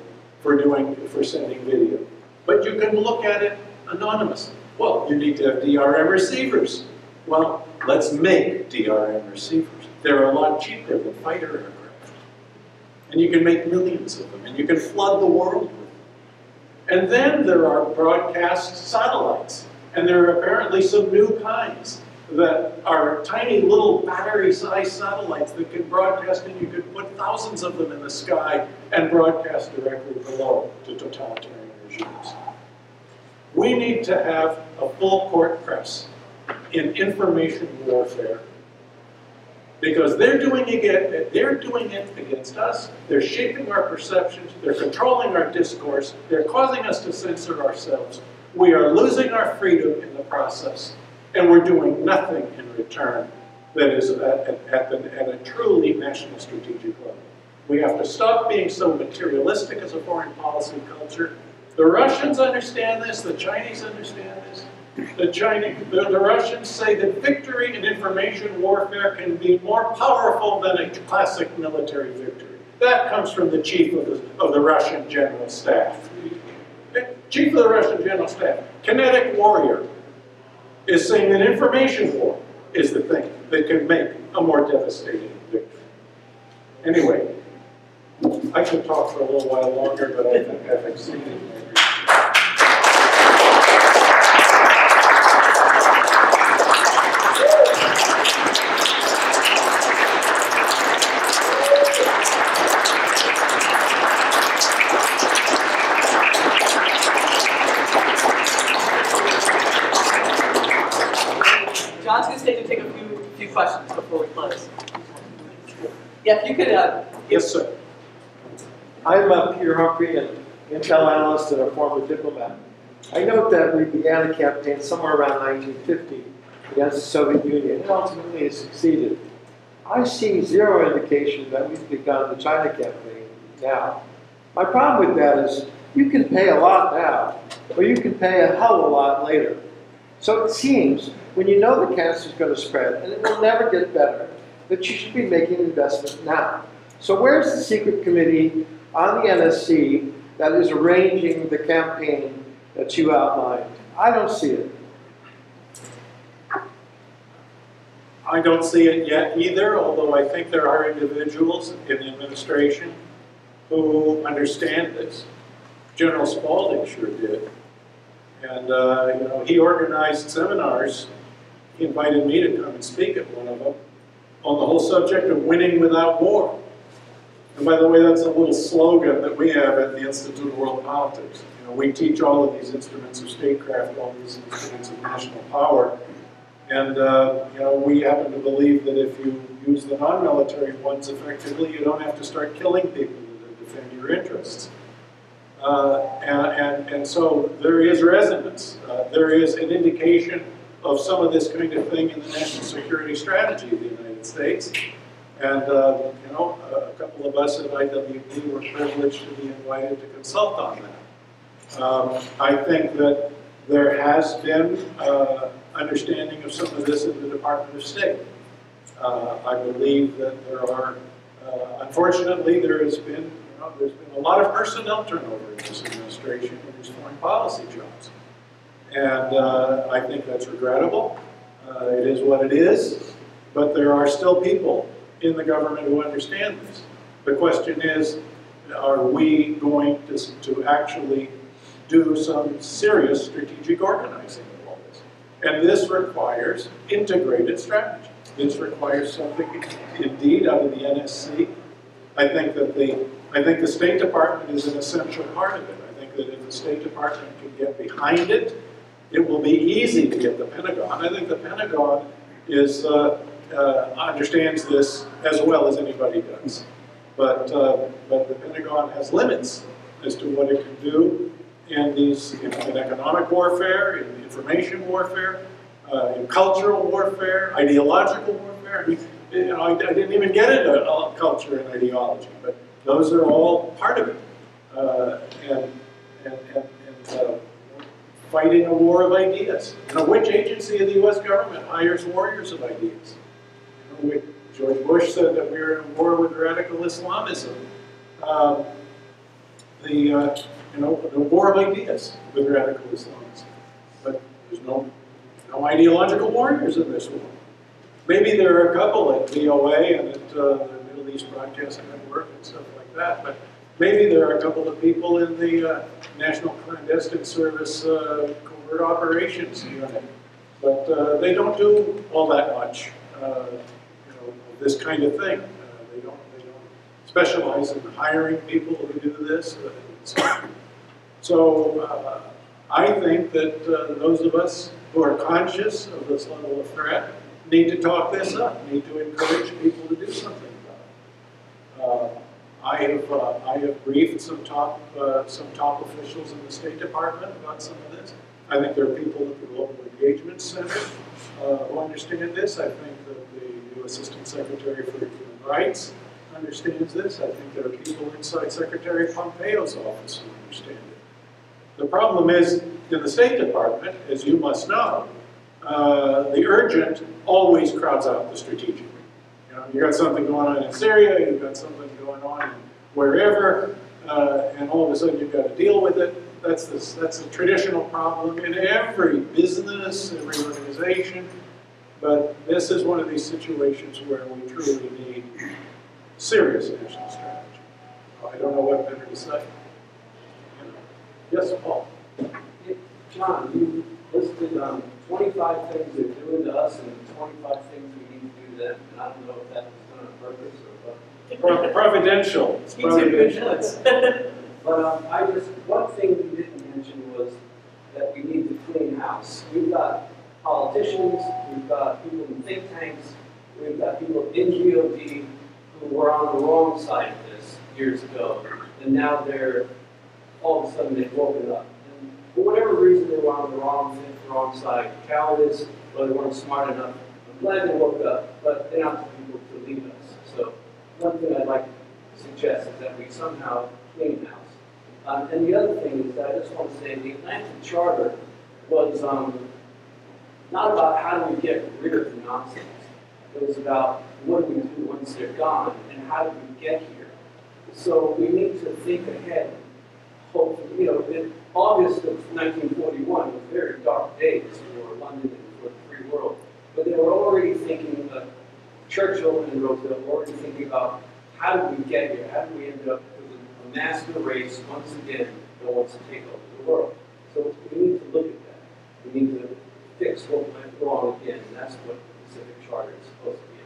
for sending video. But you can look at it anonymously. Well, you need to have DRM receivers. Well, let's make DRM receivers. They're a lot cheaper than fighter aircraft. And you can make millions of them, and you can flood the world with them. And then there are broadcast satellites, and there are apparently some new kinds that are tiny little battery-sized satellites that can broadcast, and you could put thousands of them in the sky and broadcast directly below to totalitarian regimes. We need to have a full-court press in information warfare, because they're doing it against us. They're shaping our perceptions. They're controlling our discourse. They're causing us to censor ourselves. We are losing our freedom in the process. And we're doing nothing in return that is at a truly national strategic level. We have to stop being so materialistic as a foreign policy culture. The Russians understand this. The Chinese understand this. The Russians say that victory in information warfare can be more powerful than a classic military victory. That comes from the chief of the Russian General Staff. Chief of the Russian General Staff, kinetic warrior, is saying that information war is the thing that can make a more devastating victory. Anyway, I could talk for a little while longer, but I think I've exceeded my reason. Questions before we close. Yeah, if you could. Yes, sir. I'm Peter Humphrey, an intel analyst and a former diplomat. I note that we began a campaign somewhere around 1950 against the Soviet Union, and ultimately it succeeded. I see zero indication that we've begun the China campaign now. My problem with that is you can pay a lot now, or you can pay a hell of a lot later. So it seems, when you know the cancer is going to spread, and it will never get better, that you should be making an investment now. So where's the secret committee on the NSC that is arranging the campaign that you outlined? I don't see it. I don't see it yet either, although I think there are individuals in the administration who understand this. General Spaulding sure did. And he organized seminars. He invited me to come and speak at one of them on the whole subject of winning without war. And by the way, that's a little slogan that we have at the Institute of World Politics. We teach all of these instruments of statecraft, all these instruments of national power. And we happen to believe that if you use the non-military ones effectively, you don't have to start killing people to defend your interests. And so there is resonance. There is an indication of some of this kind of thing in the national security strategy of the United States. And a couple of us at IWP were privileged to be invited to consult on that. I think that there has been understanding of some of this in the Department of State. I believe that there are, unfortunately, there's been a lot of personnel turnover in this administration in these foreign policy jobs. And I think that's regrettable. It is what it is. But there are still people in the government who understand this. The question is, are we going to actually do some serious strategic organizing of all this? And this requires integrated strategy. This requires something indeed out of the NSC. I think the State Department is an essential part of it. I think that if the State Department can get behind it, it will be easy to get the Pentagon. I think the Pentagon is understands this as well as anybody does. But the Pentagon has limits as to what it can do in these in economic warfare, in information warfare, in cultural warfare, ideological warfare. I mean, I didn't even get into culture and ideology, but those are all part of it. Fighting a war of ideas. You know, which agency of the U.S. government hires warriors of ideas? You know, George Bush said that we were in a war with radical Islamism. The war of ideas with radical Islamism. But there's no ideological warriors in this war. Maybe there are a couple at VOA and at the Middle East Broadcasting Network and stuff like that, but maybe there are a couple of people in the National Clandestine Service Covert Operations Unit, but they don't do all that much this kind of thing. They don't specialize in hiring people who do this. So I think that those of us who are conscious of this level of threat need to talk this up, need to encourage people to do something about it. I have briefed some top officials in the State Department about some of this. I think there are people at the Global Engagement Center who understand this. I think that the new Assistant Secretary for Human Rights understands this. I think there are people inside Secretary Pompeo's office who understand it. The problem is, in the State Department, as you must know, the urgent always crowds out the strategic. You've got something going on in Syria, you've got something going on wherever, and all of a sudden you've got to deal with it. That's the traditional problem in every business, every organization. But this is one of these situations where we truly need serious national strategy. I don't know what better to say. Yes, Paul? John, you listed 25 things they're doing to us and 25 things we need to do to them. And I don't know if that was done on purpose or what. Providential. It's providential. But one thing you didn't mention was that we need to clean house. We've got politicians, we've got people in think tanks, we've got people in GOD who were on the wrong side of this years ago, and now they're all of a sudden they've woken up. And for whatever reason, they were on the wrong side, cowardice, or they weren't smart enough. I'm glad they woke up, but they're not the people to lead us. So one thing I'd like to suggest is that we somehow clean house. And the other thing is that I just want to say the Atlantic Charter was not about how do we get rid of the nonsense. It was about what do we do once they're gone and how do we get here. So we need to think ahead. Hopefully, in August of 1941 was very dark days for London and for the free world. But they were already thinking, Churchill and Roosevelt were already thinking about how do we get here? How do we end up with a master race once again that wants to take over the world? So we need to look at that. We need to fix what went wrong again, and that's what the Pacific Charter is supposed to be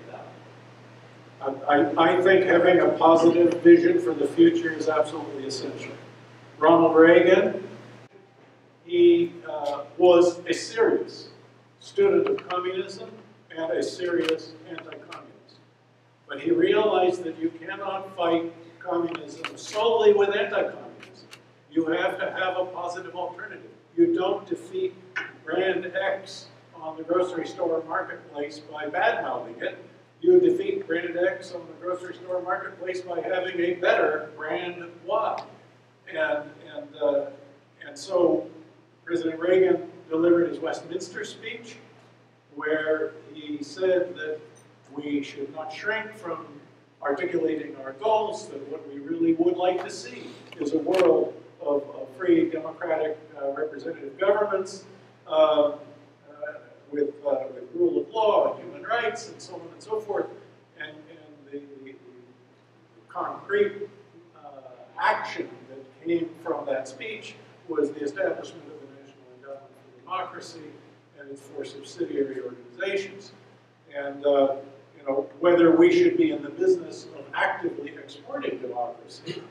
about. I think having a positive vision for the future is absolutely essential. Ronald Reagan, he was a serious student of communism and a serious anti-communist. But he realized that you cannot fight communism solely with anti-communism. You have to have a positive alternative. You don't defeat brand X on the grocery store marketplace by bad-mouthing it. You defeat brand X on the grocery store marketplace by having a better brand Y. And so President Reagan delivered his Westminster speech, where he said that we should not shrink from articulating our goals, that what we really would like to see is a world of free, democratic, representative governments with rule of law and human rights and so on and so forth. And the concrete action that came from that speech was the establishment of the National Endowment for Democracy and its four subsidiary organizations. And you know, whether we should be in the business of actively exporting democracy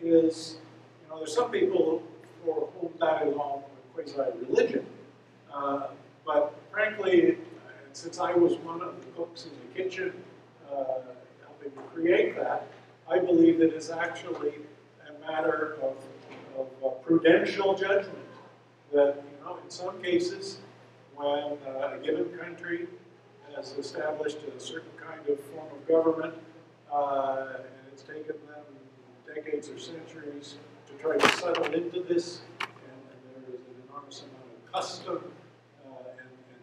is, you know, there's some people for whom that is all quasi-religion. But frankly, since I was one of the cooks in the kitchen helping to create that, I believe that it's actually a matter of prudential judgment that, you know, in some cases, when a given country has established a certain kind of form of government, and it's taken them decades or centuries to try to settle into this, and there is an enormous amount of custom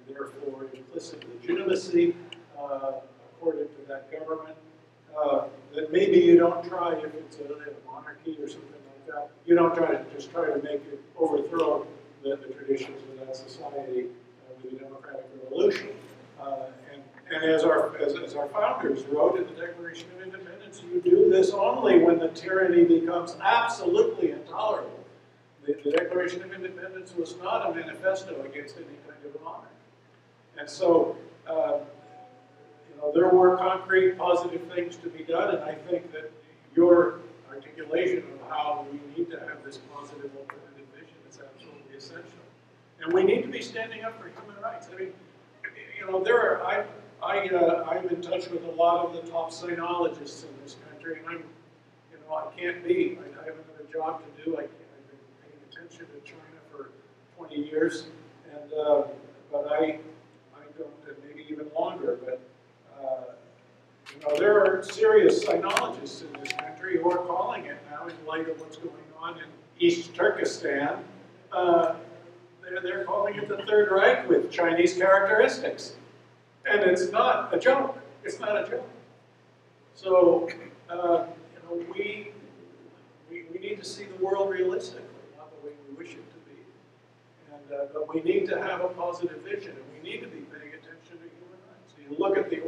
and therefore implicit legitimacy accorded to that government, that maybe you don't try, if it's a monarchy or something like that, you don't try to just try to make it overthrow the traditions of that society with a democratic revolution. And as our founders wrote in the Declaration of Independence, you do this only when the tyranny becomes absolutely intolerable. The Declaration of Independence was not a manifesto against any kind of monarchy. And so, you know, there were concrete positive things to be done, and I think that your articulation of how we need to have this positive alternative vision is absolutely essential. And we need to be standing up for human rights. I mean, you know, there are, I'm in touch with a lot of the top sinologists in this country, and I'm, you know, I can't be. I have another job to do. I've been paying attention to China for 20 years, and but I don't, maybe even longer. But you know, there are serious sinologists in this country who are calling it now, in light of what's going on in East Turkestan. They're calling it the Third Reich with Chinese characteristics. And it's not a joke. It's not a joke. So, you know, we need to see the world realistically, not the way we wish it to be. And, but we need to have a positive vision, and we need to be paying attention to human rights. So you look at the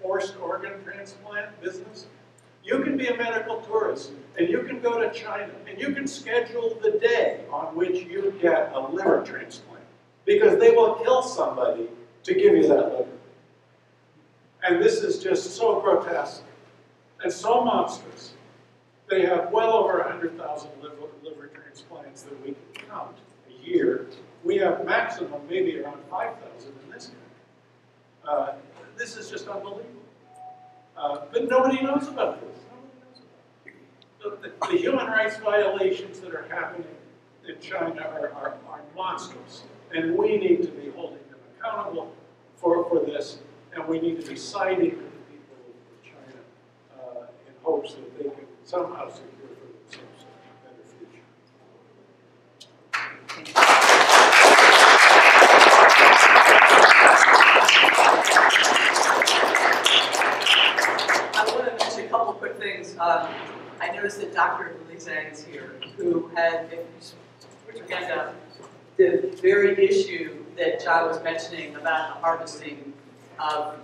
forced organ transplant business. You can be a medical tourist, and you can go to China, and you can schedule the day on which you get a liver transplant, because they will kill somebody to give you that liver. And this is just so grotesque and so monstrous. They have well over 100,000 liver transplants that we can count a year. We have maximum maybe around 5,000 in this country. This is just unbelievable. But nobody knows about this. The human rights violations that are happening in China are monstrous, and we need to be holding them accountable for this, and we need to be siding with the people of China in hopes that they can somehow secure for themselves a better future. Thank you. I noticed that Dr. Lily Zhang is here, who had, the very issue that John was mentioning about the harvesting of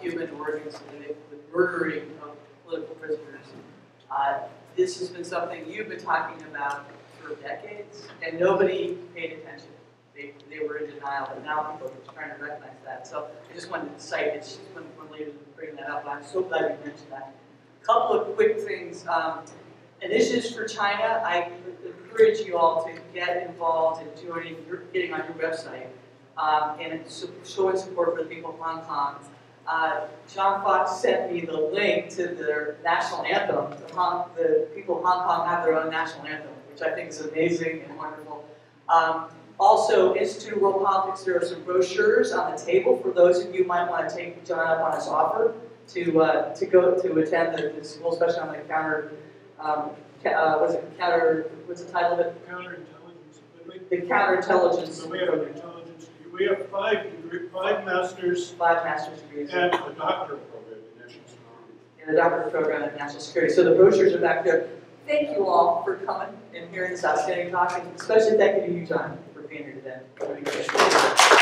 human organs and the murdering of political prisoners. This has been something you've been talking about for decades, and nobody paid attention. They were in denial, but now people are trying to recognize that. So I just wanted to cite it. She's one of the leaders to bring that up, and I'm so glad you mentioned that. Couple of quick things. Initiatives for China, I encourage you all to get involved in joining, getting on your website and showing support for the people of Hong Kong. John Fox sent me the link to their national anthem. The people of Hong Kong have their own national anthem, which I think is amazing and wonderful. Also, Institute of World Politics, there are some brochures on the table for those of you who might want to take John up on his offer to go to attend the school session on the counter. What's the title of it? Counterintelligence. The counterintelligence. So we have an intelligence. We have five master's degrees, and a doctorate program in national security. And a doctorate program in national security. So the brochures are back there. Thank you all for coming and hearing this outstanding talk, and especially thank you to you, John, for being here today.